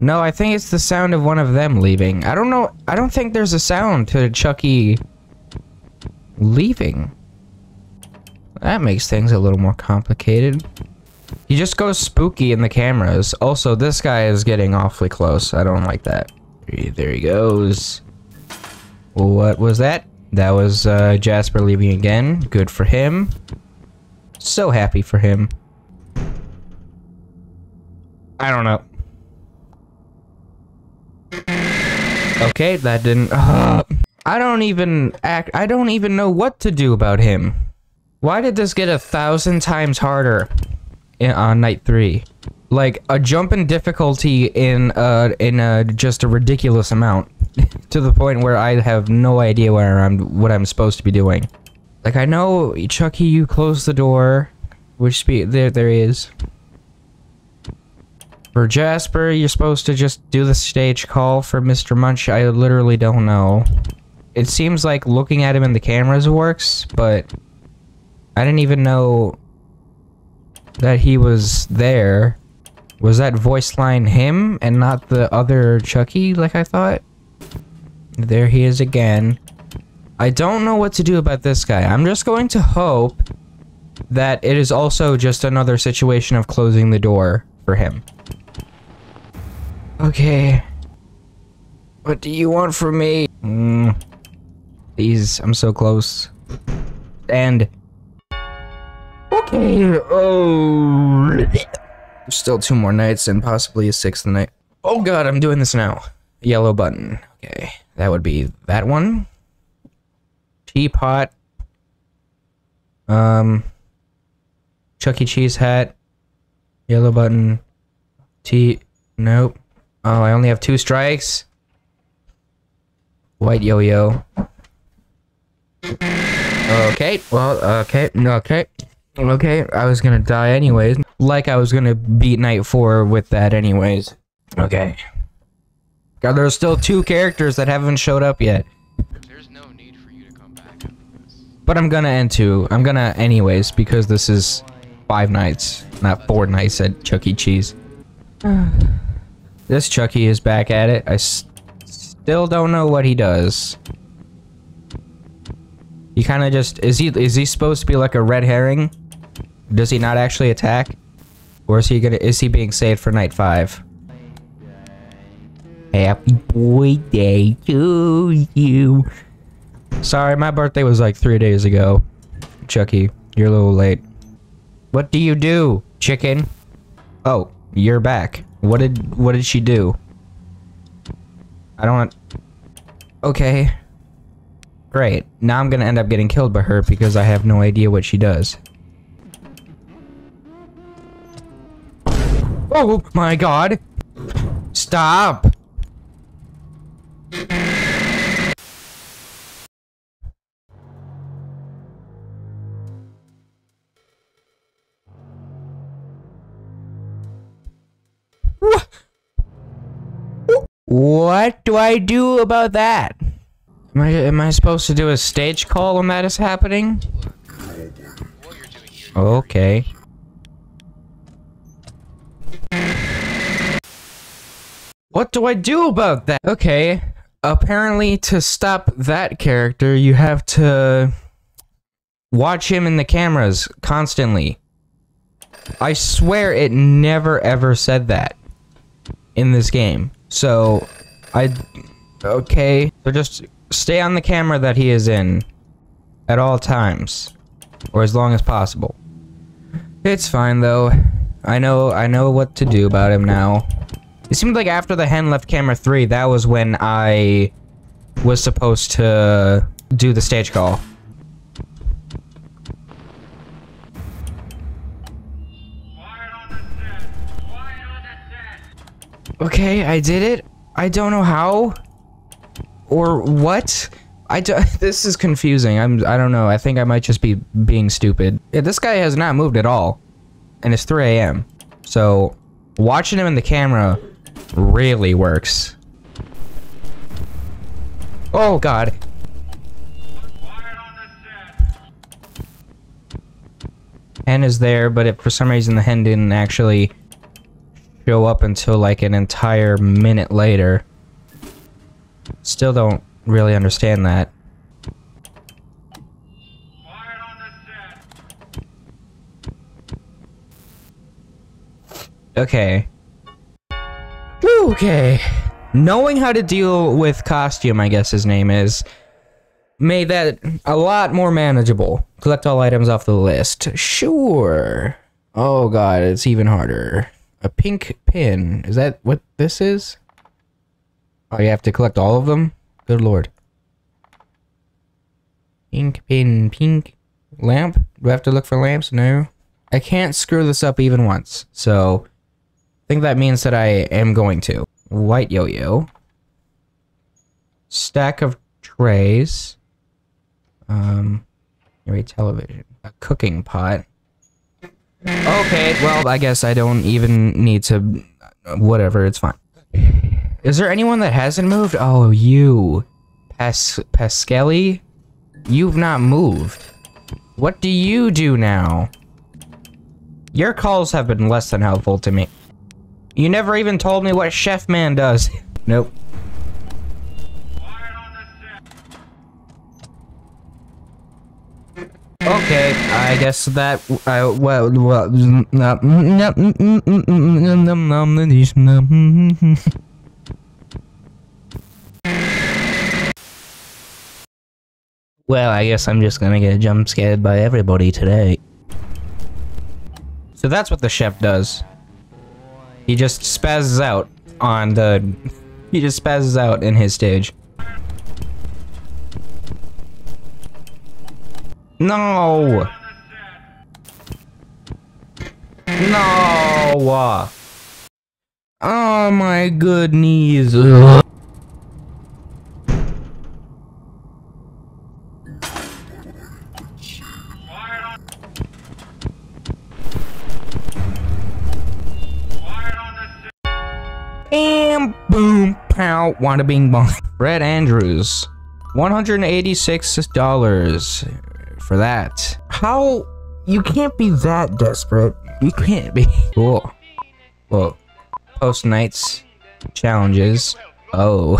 No, I think it's the sound of one of them leaving. I don't know. I don't think there's a sound to Chucky leaving. That makes things a little more complicated. He just goes spooky in the cameras. Also, this guy is getting awfully close. I don't like that. There he goes. What was that? That was Jasper leaving again. Good for him. So happy for him. I don't know. Okay, that didn't— I don't even know what to do about him. Why did this get 1,000 times harder on night 3? Like a jump in difficulty in just a ridiculous amount. To the point where I have no idea where what I'm supposed to be doing. Like, I know, Chucky, you close the door. There he is. For Jasper, you're supposed to just do the stage call. For Mr. Munch, I literally don't know. It seems like looking at him in the cameras works, but I didn't even know that he was there. Was that voice line him and not the other Chucky like I thought? There he is again. I don't know what to do about this guy. I'm just going to hope that it is also just another situation of closing the door for him. Okay. What do you want from me? Please, I'm so close. And... okay. Oh. There's still 2 more nights and possibly a 6th night. Oh god, I'm doing this now. Yellow button. Okay, that would be that one. Teapot. Chuck E. Cheese hat. Yellow button. Nope. Oh, I only have 2 strikes. White yo-yo. Okay, well, okay. I was gonna die anyways. Like, I was gonna beat night 4 with that anyways. Okay. God, there's still 2 characters that haven't showed up yet. There's no need for you to come back after this. But I'm gonna end too. I'm gonna anyways, because this is 5 nights, not 4 nights at Chuck E. Cheese. This Chuck E. is back at it. I still don't know what he does. He kind of just... Is he supposed to be like a red herring? Does he not actually attack? Or is he gonna... Is he being saved for night 5? Happy birthday to you. Sorry, my birthday was like 3 days ago. Chuck E., you're a little late. What do you do, chicken? Oh, you're back. What did she do? I don't... Okay. Great. Now I'm gonna end up getting killed by her because I have no idea what she does. Oh my god! Stop! What do I do about that? Am I supposed to do a stage call when that is happening? Okay. What do I do about that? Okay. Apparently, to stop that character, you have to watch him in the cameras constantly. I swear it never ever said that in this game. So, okay, so just stay on the camera that he is in at all times, or as long as possible. It's fine though. I know what to do about him now. It seemed like after the hen left camera 3, that was when I was supposed to do the stage call. Okay, I did it. I don't know how or what. This is confusing. I don't know. I think I might just be being stupid. Yeah, this guy has not moved at all, and it's 3 a.m. So watching him in the camera really works. Oh god. Hen is there, but for some reason the hen didn't actually show up until like an entire minute later. Still don't really understand that. Okay. Okay. Knowing how to deal with costume, I guess his name is, made that a lot more manageable. Collect all items off the list. Sure. Oh god, it's even harder. A pink pin. Is that what this is? Oh, you have to collect all of them? Good lord. Pink pin, pink lamp? Do I have to look for lamps? No. I can't screw this up even once, so I think that means that I am going to. White yo-yo. Stack of trays. Maybe television. A cooking pot. Okay, well, I guess I don't even need to... Whatever, it's fine. Is there anyone that hasn't moved? Oh, you. Pascali? You've not moved. What do you do now? Your calls have been less than helpful to me. You never even told me what Chef Man does. Nope. Okay, I guess that well, I guess I'm just gonna get jump scared by everybody today. So that's what the chef does. He just spazzes out on the... He just spazzes out in his stage. No! No! Oh my goodness! Ugh. And boom, pow, wada bing bong. Brett Andrews. $186 for that. How? You can't be that desperate. You can't be. Cool. Well, post nights challenges. Oh.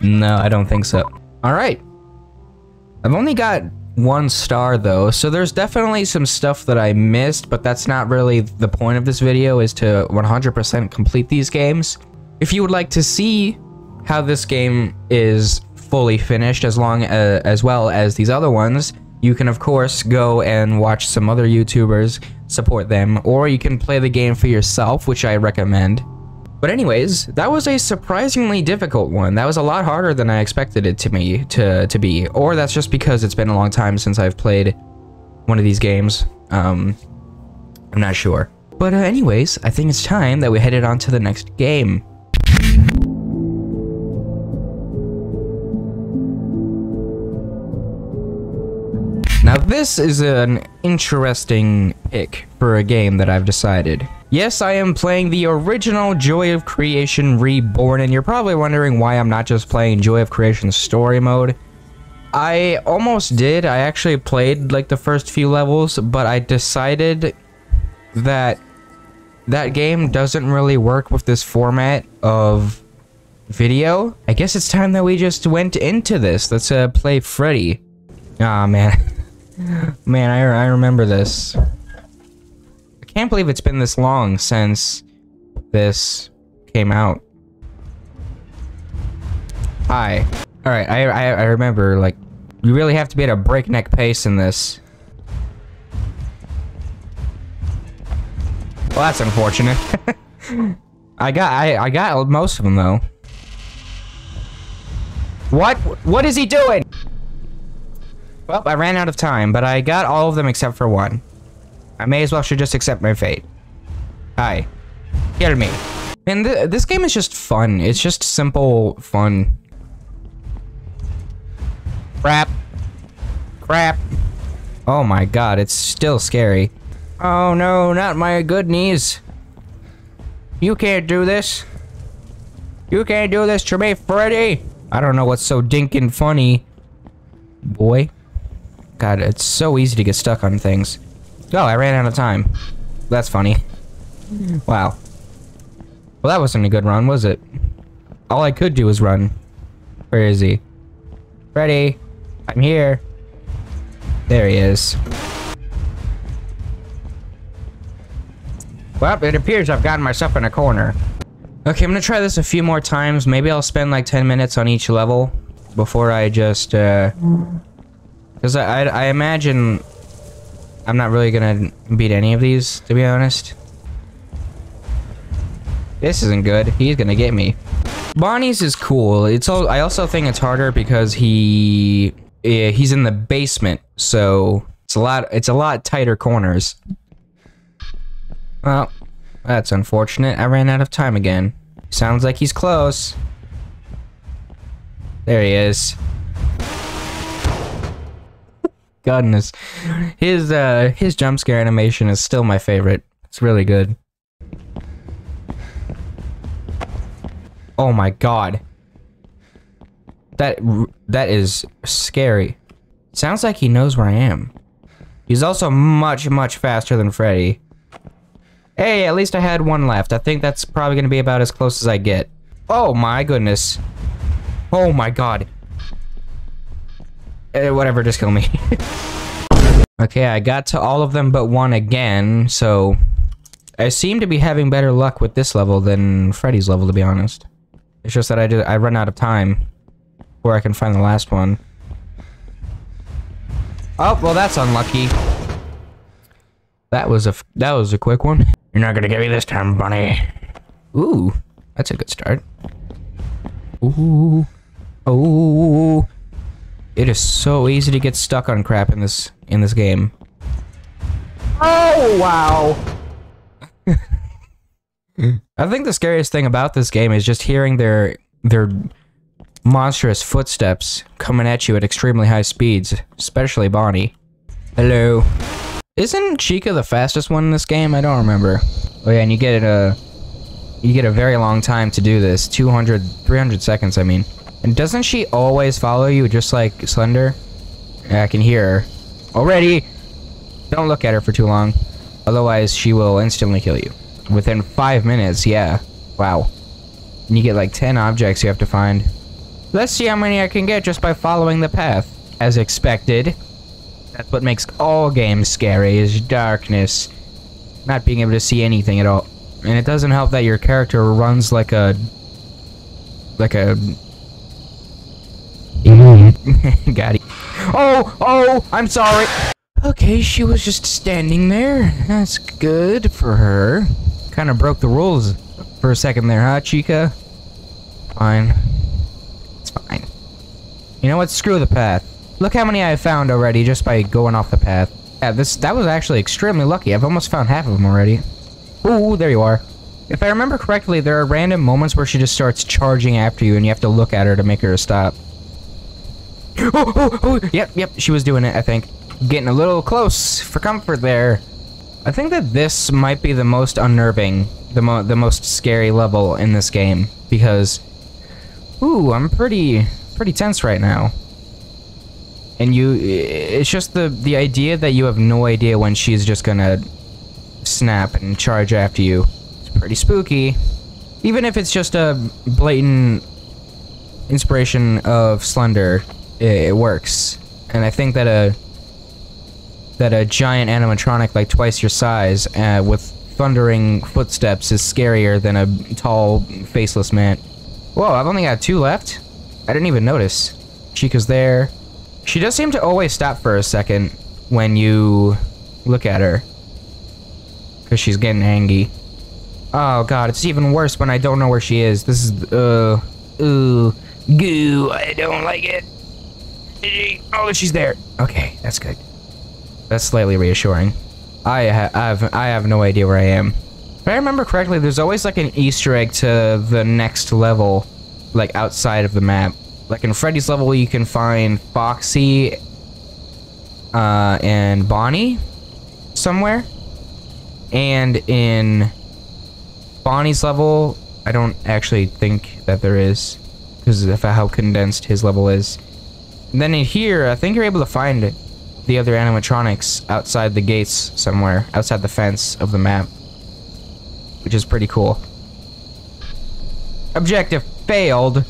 No, I don't think so. All right. I've only got 1 star though, so there's definitely some stuff that I missed, but that's not really the point of this video, is to 100% complete these games. If you would like to see how this game is fully finished, as well as these other ones, you can of course go and watch some other YouTubers, support them, or you can play the game for yourself, which I recommend. But anyways, that was a surprisingly difficult one. That was a lot harder than I expected it to be. Or that's just because it's been a long time since I've played one of these games. I'm not sure. But anyways, I think it's time that we headed on to the next game. Now this is an interesting pick for a game that I've decided. Yes, I am playing the original Joy of Creation Reborn, and you're probably wondering why I'm not just playing Joy of Creation Story Mode. I almost did. I actually played like the first few levels, but I decided that that game doesn't really work with this format of video. I guess it's time that we just went into this. Let's play Freddy. Aw, man. Man, I remember this. I can't believe it's been this long since this came out. Hi. Alright, I remember, like, you really have to be at a breakneck pace in this. Well, that's unfortunate. I got most of them, though. What? What is he doing? Well, I ran out of time, but I got all of them except for one. I may as well should just accept my fate. Hi. Hear me. And this game is just fun. It's just simple fun. Crap. Crap. Oh my god, it's still scary. Oh no, not my good knees. You can't do this. You can't do this to me, Freddy. I don't know what's so dinkin' funny. Boy. God, it's so easy to get stuck on things. Oh, I ran out of time. That's funny. Wow. Well, that wasn't a good run, was it? All I could do was run. Where is he? Freddy, I'm here. There he is. Well, it appears I've gotten myself in a corner. Okay, I'm gonna try this a few more times. Maybe I'll spend like 10 minutes on each level before I just, because I imagine I'm not really gonna beat any of these, to be honest. This isn't good. He's gonna get me. Bonnie's is cool. It's all, I also think it's harder because he's in the basement, so it's a lot tighter corners. Well, that's unfortunate. I ran out of time again. Sounds like he's close. There he is. Goodness, his jump scare animation is still my favorite. It's really good. Oh my god, that is scary. Sounds like he knows where I am. He's also much faster than Freddy. Hey, at least I had one left. I think that's probably gonna be about as close as I get. Oh my goodness. Oh my god. Whatever, just kill me. Okay, I got to all of them but one again, so I seem to be having better luck with this level than Freddy's level, to be honest. It's just that I run out of time before I can find the last one. Oh, well, that's unlucky. That was a quick one. You're not gonna get me this time, Bunny. Ooh, that's a good start. Ooh. Oh. It is so easy to get stuck on crap in this game. Oh, wow. I think the scariest thing about this game is just hearing their monstrous footsteps coming at you at extremely high speeds, especially Bonnie. Hello. Isn't Chica the fastest one in this game? I don't remember. Oh yeah, and you get a very long time to do this. 200, 300 seconds, I mean. And doesn't she always follow you, just like Slender? Yeah, I can hear her. Already! Don't look at her for too long. Otherwise, she will instantly kill you. Within 5 minutes, yeah. Wow. And you get like 10 objects you have to find. Let's see how many I can get just by following the path. As expected. That's what makes all games scary, is darkness. Not being able to see anything at all. And it doesn't help that your character runs like a... Got it. Oh! Oh! I'm sorry! Okay, she was just standing there. That's good for her. Kind of broke the rules for a second there, huh, Chica? Fine. It's fine. You know what? Screw the path. Look how many I have found already just by going off the path. Yeah, that was actually extremely lucky. I've almost found half of them already. Ooh, there you are. If I remember correctly, there are random moments where she just starts charging after you and you have to look at her to make her stop. Oh, oh, oh. Yep, yep, she was doing it, I think. Getting a little close for comfort there. I think that this might be the most unnerving, the most scary level in this game, because, ooh, I'm pretty tense right now. And it's just the idea that you have no idea when she's just gonna snap and charge after you. It's pretty spooky. Even if it's just a blatant inspiration of Slender, it works. And I think that a giant animatronic like twice your size with thundering footsteps is scarier than a tall, faceless man. Whoa, I've only got 2 left? I didn't even notice. Chica's there. She does seem to always stop for a second when you look at her. Because she's getting hangy. Oh god, it's even worse when I don't know where she is. This is, ooh, goo, I don't like it. Oh, she's there. Okay, that's good. That's slightly reassuring. I have no idea where I am. If I remember correctly, there's always like an Easter egg to the next level, like outside of the map. Like in Freddy's level, you can find Foxy and Bonnie somewhere. And in Bonnie's level, I don't actually think that there is, because of how condensed his level is. And then in here, I think you're able to find it. The other animatronics outside the gates somewhere, outside the fence of the map, which is pretty cool. Objective failed.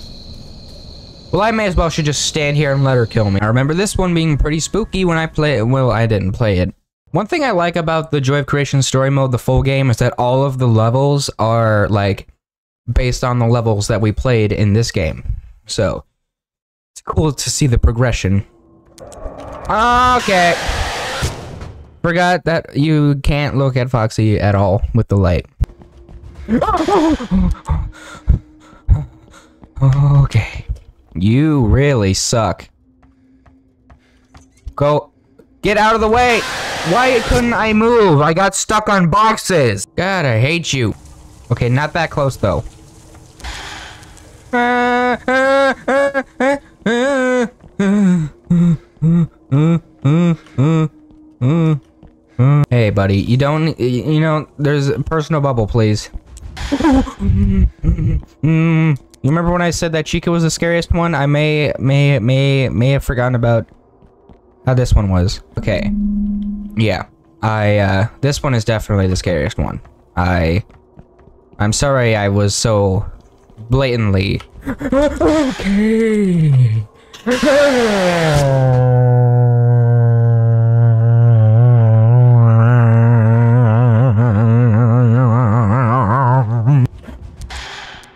Well, I may as well should just stand here and let her kill me. I remember this one being pretty spooky when I played it. Well, I didn't play it. One thing I like about the Joy of Creation story mode, the full game, is that all of the levels are like based on the levels that we played in this game. So it's cool to see the progression. Okay. Forgot that you can't look at Foxy at all with the light. Okay. You really suck. Go. Get out of the way. Why couldn't I move? I got stuck on boxes. God, I hate you. Okay, not that close though. Hey buddy, you don't, you know, there's a personal bubble, please. You remember when I said that Chica was the scariest one? I may have forgotten about how this one was. Okay. Yeah. This one is definitely the scariest one. I'm sorry I was so blatantly. Okay.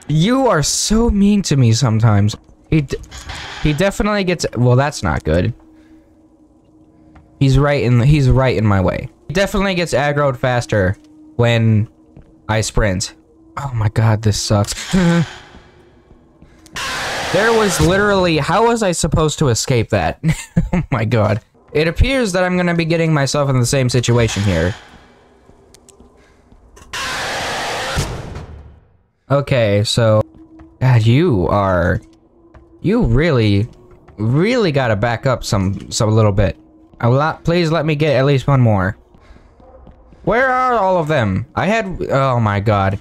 You are so mean to me sometimes. He definitely gets. Well, that's not good. He's right in my way. He definitely gets aggroed faster when I sprint. Oh my god, this sucks. There was literally, how was I supposed to escape that? Oh my god. It appears that I'm gonna be getting myself in the same situation here. Okay, so, god, you really gotta back up some little bit. Please let me get at least one more. Where are all of them? Oh my god.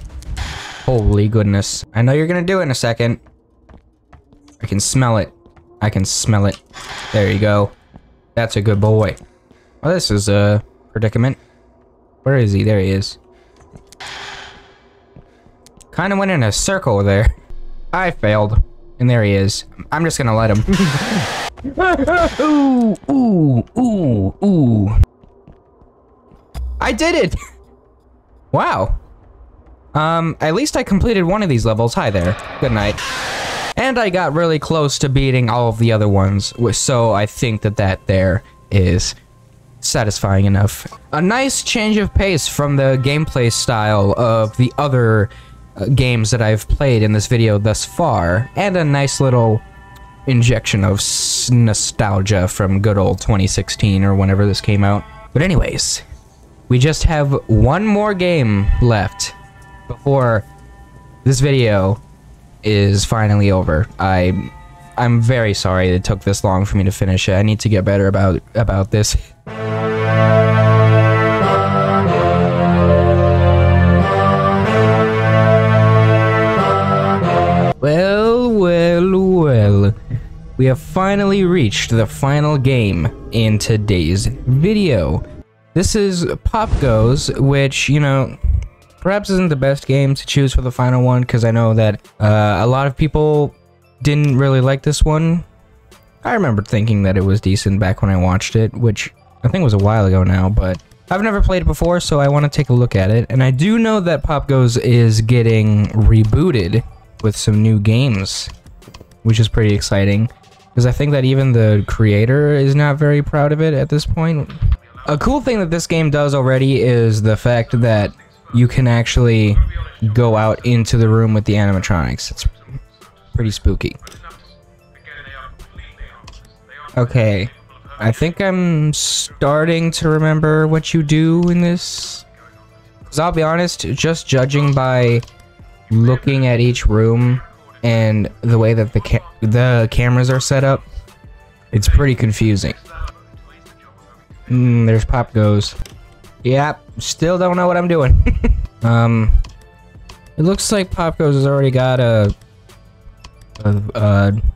Holy goodness. I know you're gonna do it in a second. I can smell it. I can smell it. There you go. That's a good boy. Well, this is a predicament. Where is he? There he is. Kind of went in a circle there. I failed. And there he is. I'm just gonna let him. Ooh, ooh, ooh, ooh. I did it! Wow. At least I completed one of these levels. Hi there. Good night. And I got really close to beating all of the other ones, so I think that that there is satisfying enough. A nice change of pace from the gameplay style of the other games that I've played in this video thus far, and a nice little injection of nostalgia from good old 2016 or whenever this came out. But anyways, we just have one more game left before this video is finally over. I'm very sorry it took this long for me to finish it. I need to get better about this. Well, well, well. We have finally reached the final game in today's video. This is Popgoes, which, you know, perhaps isn't the best game to choose for the final one, because I know that a lot of people didn't really like this one. I remember thinking that it was decent back when I watched it, which I think was a while ago now, but I've never played it before, so I want to take a look at it. And I do know that Popgoes is getting rebooted with some new games, which is pretty exciting, because I think that even the creator is not very proud of it at this point. A cool thing that this game does already is the fact that you can actually go out into the room with the animatronics. It's pretty spooky. Okay, I think I'm starting to remember what you do in this. Because I'll be honest, just judging by looking at each room and the way that the cameras are set up, it's pretty confusing. There's Popgoes. Yep, still don't know what I'm doing. It looks like Popgoes has already got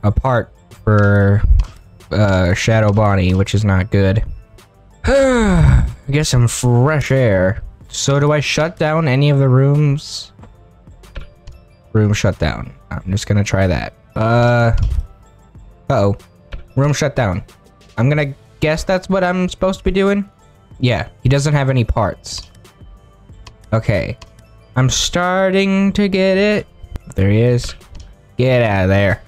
a part for Shadow Bonnie, which is not good. I guess some fresh air. So do I shut down any of the rooms? Room shut down. I'm just gonna try that. Uh-oh. Room shut down. I'm gonna guess that's what I'm supposed to be doing? Yeah, he doesn't have any parts. Okay. I'm starting to get it. There he is. Get out of there.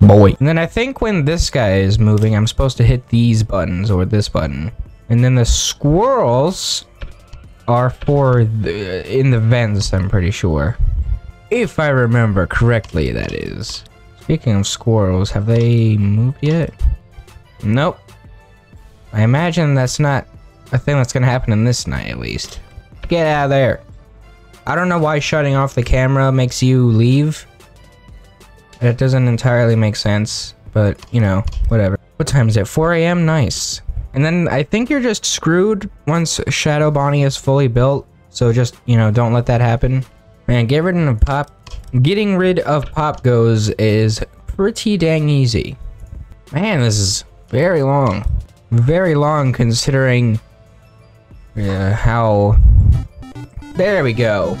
Boy. And then I think when this guy is moving, I'm supposed to hit these buttons or this button. And then the squirrels are for in the vents, I'm pretty sure. If I remember correctly, that is. Speaking of squirrels, have they moved yet? Nope. I imagine that's not a thing that's gonna happen in this night, at least. Get out of there. I don't know why shutting off the camera makes you leave. That doesn't entirely make sense, but, you know, whatever. What time is it? 4 a.m.? Nice. And then I think you're just screwed once Shadow Bonnie is fully built, so just, you know, don't let that happen. Man, getting rid of Popgoes is pretty dang easy. Man, this is very long. Very long considering how... There we go.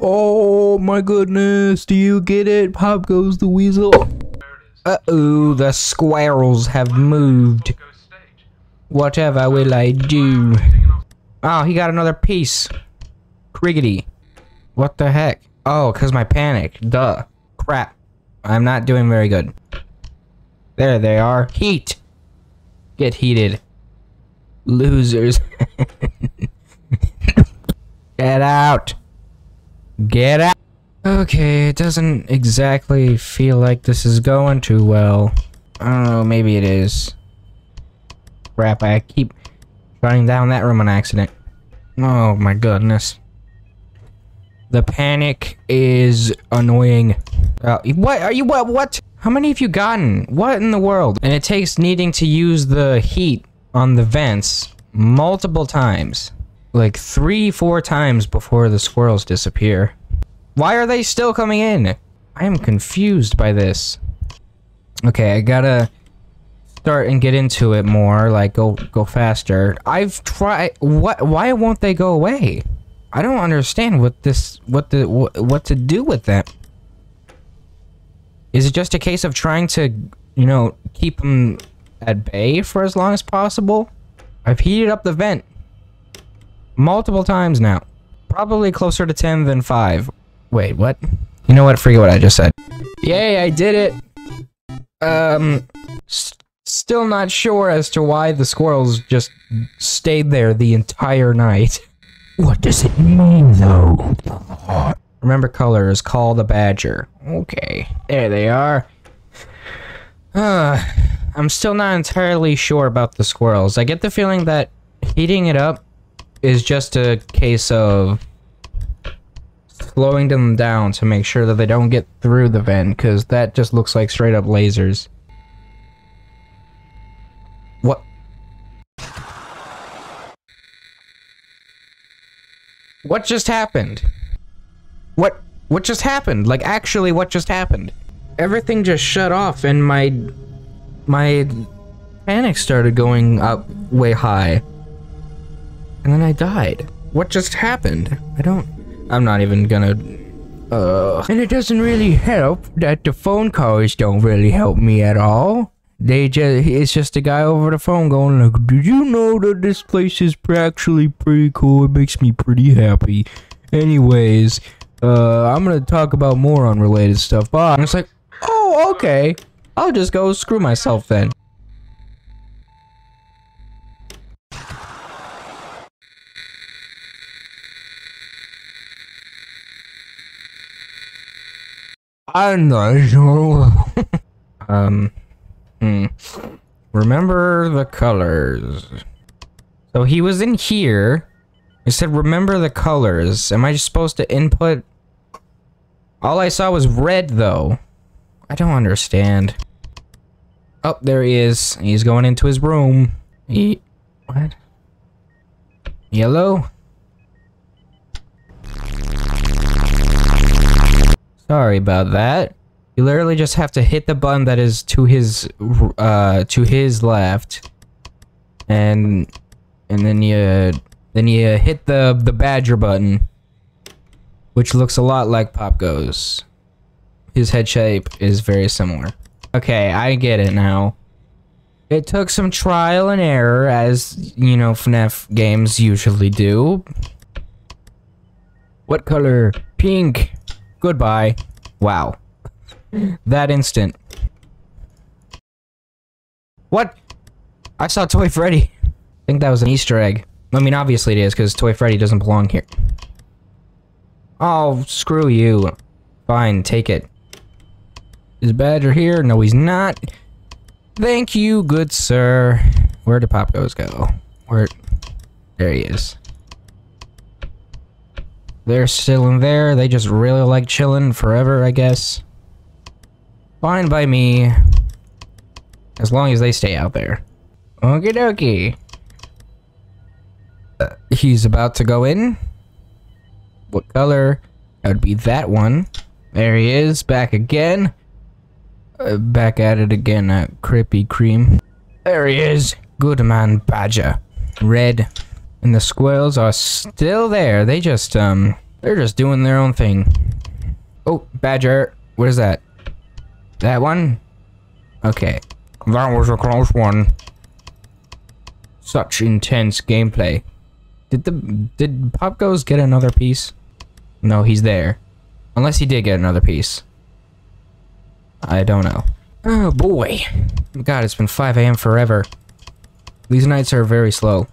Oh my goodness, do you get it? Popgoes the weasel. Uh-oh, the squirrels have moved. Whatever will I do? Oh, he got another piece. Criggity. What the heck? Oh, because my panic. Duh. Crap. I'm not doing very good. There they are. Heat! Get heated. Losers. Get out! Get out! Okay, it doesn't exactly feel like this is going too well. I don't know, maybe it is. Crap, I keep running down that room on accident. Oh my goodness. The panic is annoying. What are you? What? How many have you gotten? What in the world? And it takes needing to use the heat on the vents multiple times, like 3-4 times before the squirrels disappear. Why are they still coming in? I am confused by this. Okay, I gotta start and get into it more, like go faster. I've tried. Why won't they go away? I don't understand what to do with that. Is it just a case of trying to, you know, keep them at bay for as long as possible? I've heated up the vent multiple times now. Probably closer to 10 than 5. Wait, what? You know what? Forget what I just said. Yay, I did it! Still not sure as to why the squirrels just stayed there the entire night. What does it mean, though? Remember colors, call the badger. Okay, there they are. I'm still not entirely sure about the squirrels. I get the feeling that heating it up is just a case of slowing them down to make sure that they don't get through the vent, because that just looks like straight up lasers. What? What just happened? What just happened? Like, actually, what just happened? Everything just shut off and my panic started going up way high. And then I died. What just happened? I'm not even gonna... And it doesn't really help that the phone calls don't really help me at all. It's just a guy over the phone going like, did you know that this place is actually pretty cool? It makes me pretty happy. Anyways, I'm gonna talk about more unrelated stuff. Bye. And it's like, oh, okay. I'll just go screw myself then. I'm not sure. Remember the colors. So he was in here. It said remember the colors. Am I just supposed to input? All I saw was red though. I don't understand. Oh, there he is. He's going into his room. What? Yellow? Sorry about that. You literally just have to hit the button that is to his left, and then you hit the badger button, which looks a lot like Popgoes. His head shape is very similar. Okay, I get it now. It took some trial and error, as you know, FNAF games usually do. What color? Pink. Goodbye. Wow. That instant. What? I saw Toy Freddy. I think that was an Easter egg. I mean, obviously it is, because Toy Freddy doesn't belong here. Oh, screw you. Fine, take it. Is Badger here? No, he's not. Thank you, good sir. Where did Popgoes go? Where? There he is. They're still in there. They just really like chilling forever, I guess. Fine by me. As long as they stay out there. Okie dokie. He's about to go in. What color? That would be that one. There he is. Back again. Back at it again at Krippy Kreme. There he is. Good man, Badger. Red. And the squirrels are still there. They just, they're just doing their own thing. Oh, Badger. What is that? That one? Okay. That was a close one. Such intense gameplay. Did Popgoes get another piece? No, he's there. Unless he did get another piece. I don't know. Oh, boy. God, it's been 5 a.m. forever. These nights are very slow.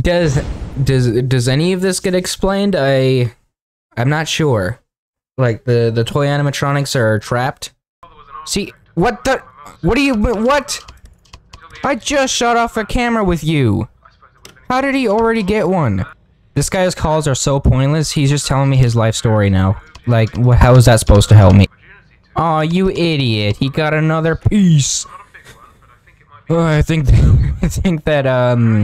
Does any of this get explained? I'm not sure. Like the toy animatronics are trapped. See what the? What do you? What? I just shut off a camera with you. How did he already get one? This guy's calls are so pointless. He's just telling me his life story now. Like, how is that supposed to help me? Aw, you idiot! He got another piece. Oh, I think that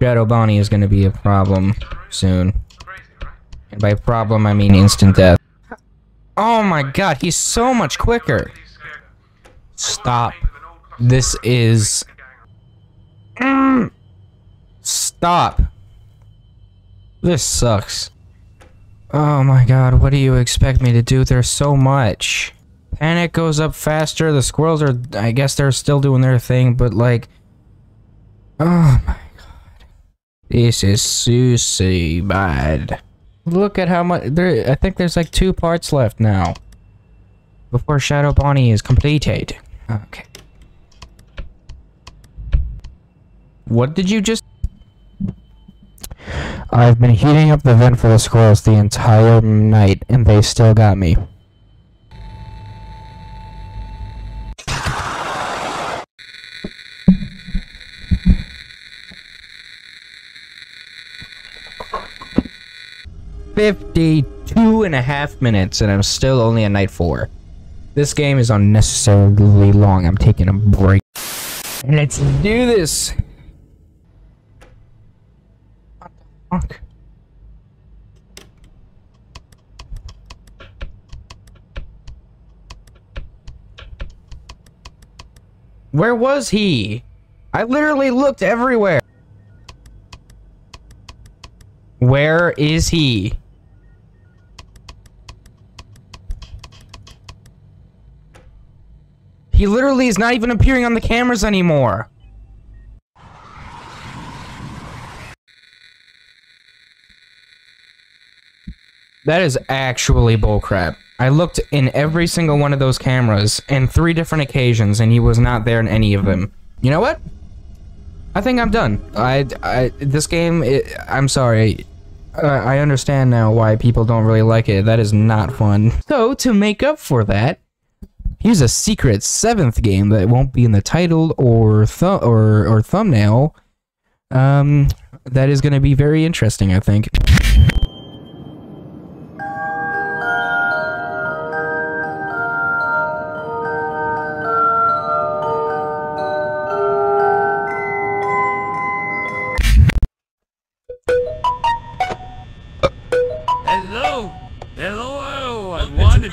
Shadow Bonnie is gonna be a problem soon. And by problem, I mean instant death. Oh my god, he's so much quicker! Stop. This is... Stop. This sucks. Oh my god, what do you expect me to do? There's so much. Panic goes up faster, the squirrels are... I guess they're still doing their thing, but like... Oh my god. This is so bad. Look at how much... there. I think there's like 2 parts left now. Before Shadow Bonnie is completed. Okay. What did you just... I've been heating up the vent for the squirrels the entire night, and they still got me. Fifty-two and a half minutes, and I'm still only at night 4. This game is unnecessarily long. I'm taking a break. Let's do this! What the fuck? Where was he? I literally looked everywhere. Where is he? He literally is not even appearing on the cameras anymore. That is actually bullcrap. I looked in every single one of those cameras in 3 different occasions and he was not there in any of them. You know what? I think I'm done. I'm sorry. I understand now why people don't really like it. That is not fun. So, to make up for that, here's a secret 7th game that won't be in the title or thumbnail. That is going to be very interesting, I think.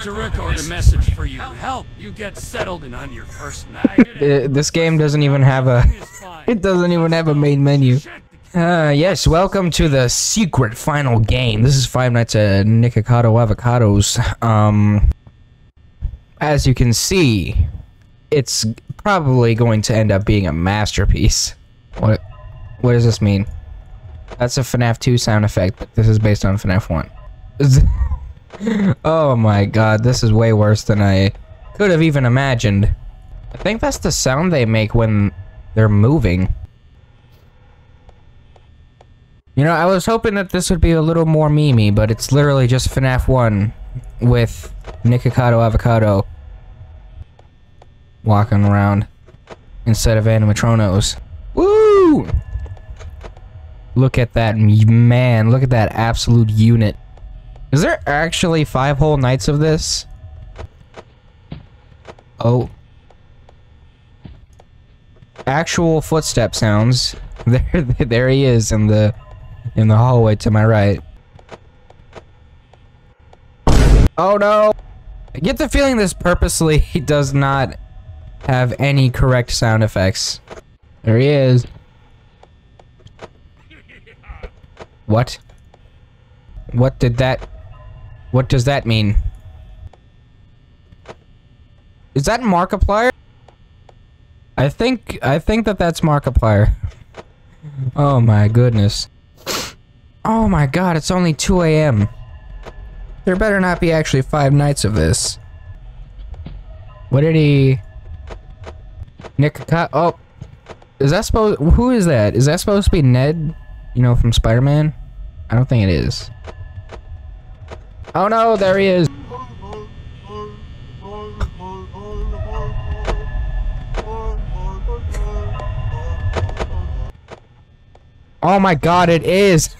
To record a message for you. Help you get settled in on your first night. This game doesn't even have a... It doesn't even have a main menu. Yes, welcome to the secret final game. This is Five Nights at Nikocado Avocado's. As you can see, it's probably going to end up being a masterpiece. What does this mean? That's a FNAF 2 sound effect, but this is based on FNAF 1. Oh my god, this is way worse than I could have even imagined. I think that's the sound they make when they're moving. You know, I was hoping that this would be a little more meme-y, but it's literally just FNAF 1 with Nikocado Avocado walking around instead of animatronos. Woo! Look at that, man. Look at that absolute unit. Is there actually 5 whole nights of this? Oh. Actual footstep sounds. There he is in the hallway to my right. Oh no! I get the feeling this purposely does not have any correct sound effects. There he is. What? What does that mean? Is that Markiplier? I think that's Markiplier. Oh my goodness. Oh my god, it's only 2 a.m. There better not be actually 5 nights of this. What did he... Nikocado... Oh. Is that supposed... Who is that? Is that supposed to be Ned? You know, from Spider-Man? I don't think it is. Oh no, there he is! Oh my god, it is!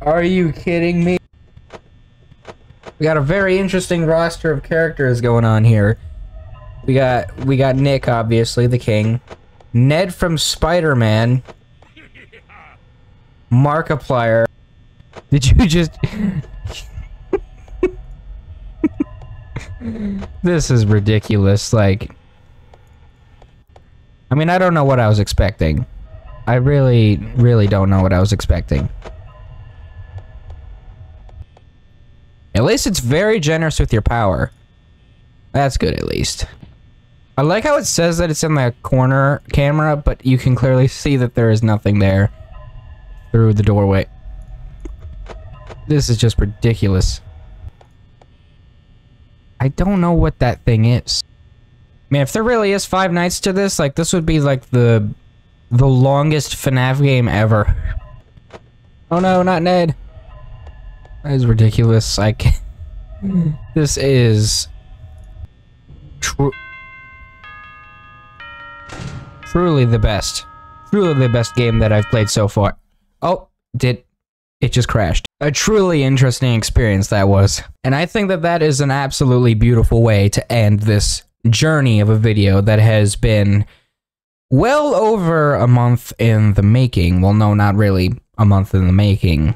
Are you kidding me? We got a very interesting roster of characters going on here. We got Nick, obviously, the king. Ned from Spider-Man. Markiplier. Did you just... This is ridiculous, like... I mean, I don't know what I was expecting. I really, really don't know what I was expecting. At least it's very generous with your power. That's good, at least. I like how it says that it's in the corner camera, but you can clearly see that there is nothing there through the doorway. This is just ridiculous. I don't know what that thing is. Man, if there really is 5 nights to this, like, this would be, like, the longest FNAF game ever. Oh no, not Ned. That is ridiculous. I can't... This is... Truly the best. Truly the best game that I've played so far. Oh, did... It just crashed. A truly interesting experience that was. And I think that that is an absolutely beautiful way to end this journey of a video that has been well over a month in the making. Well, no, not really a month in the making.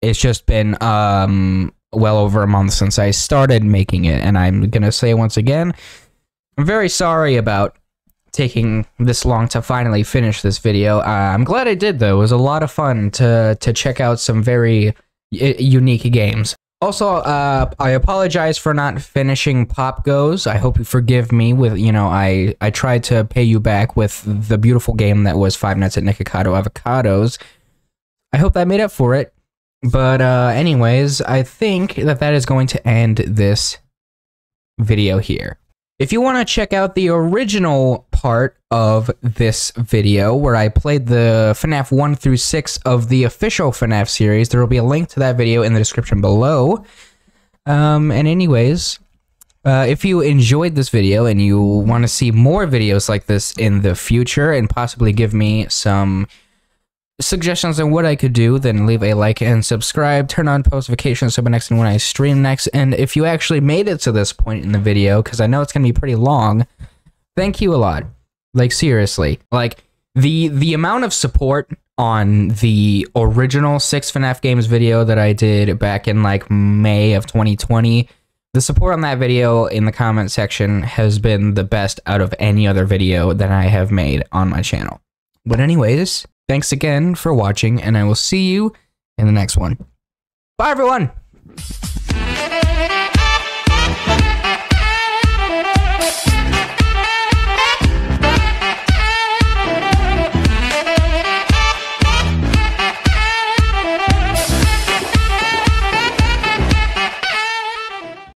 It's just been well over a month since I started making it. And I'm going to say once again, I'm very sorry about taking this long to finally finish this video. I'm glad I did, though. It was a lot of fun to check out some very unique games. Also, I apologize for not finishing Popgoes. I hope you forgive me with, you know, I tried to pay you back with the beautiful game that was Five Nights at Nikocado Avocados. I hope that made up for it. But anyways, I think that is going to end this video here. If you want to check out the original part of this video where I played the FNAF 1 through 6 of the official FNAF series, there will be a link to that video in the description below. And anyways, if you enjoyed this video and you want to see more videos like this in the future and possibly give me some suggestions on what I could do, then leave a like and subscribe, turn on post notifications so when I stream next. And if you actually made it to this point in the video, because I know it's gonna be pretty long, thank you a lot. Like, seriously, like the amount of support on the original 6 FNAF games video that I did back in like May of 2020, the support on that video in the comment section has been the best out of any other video that I have made on my channel. But anyways, thanks again for watching, and I will see you in the next one. Bye, everyone!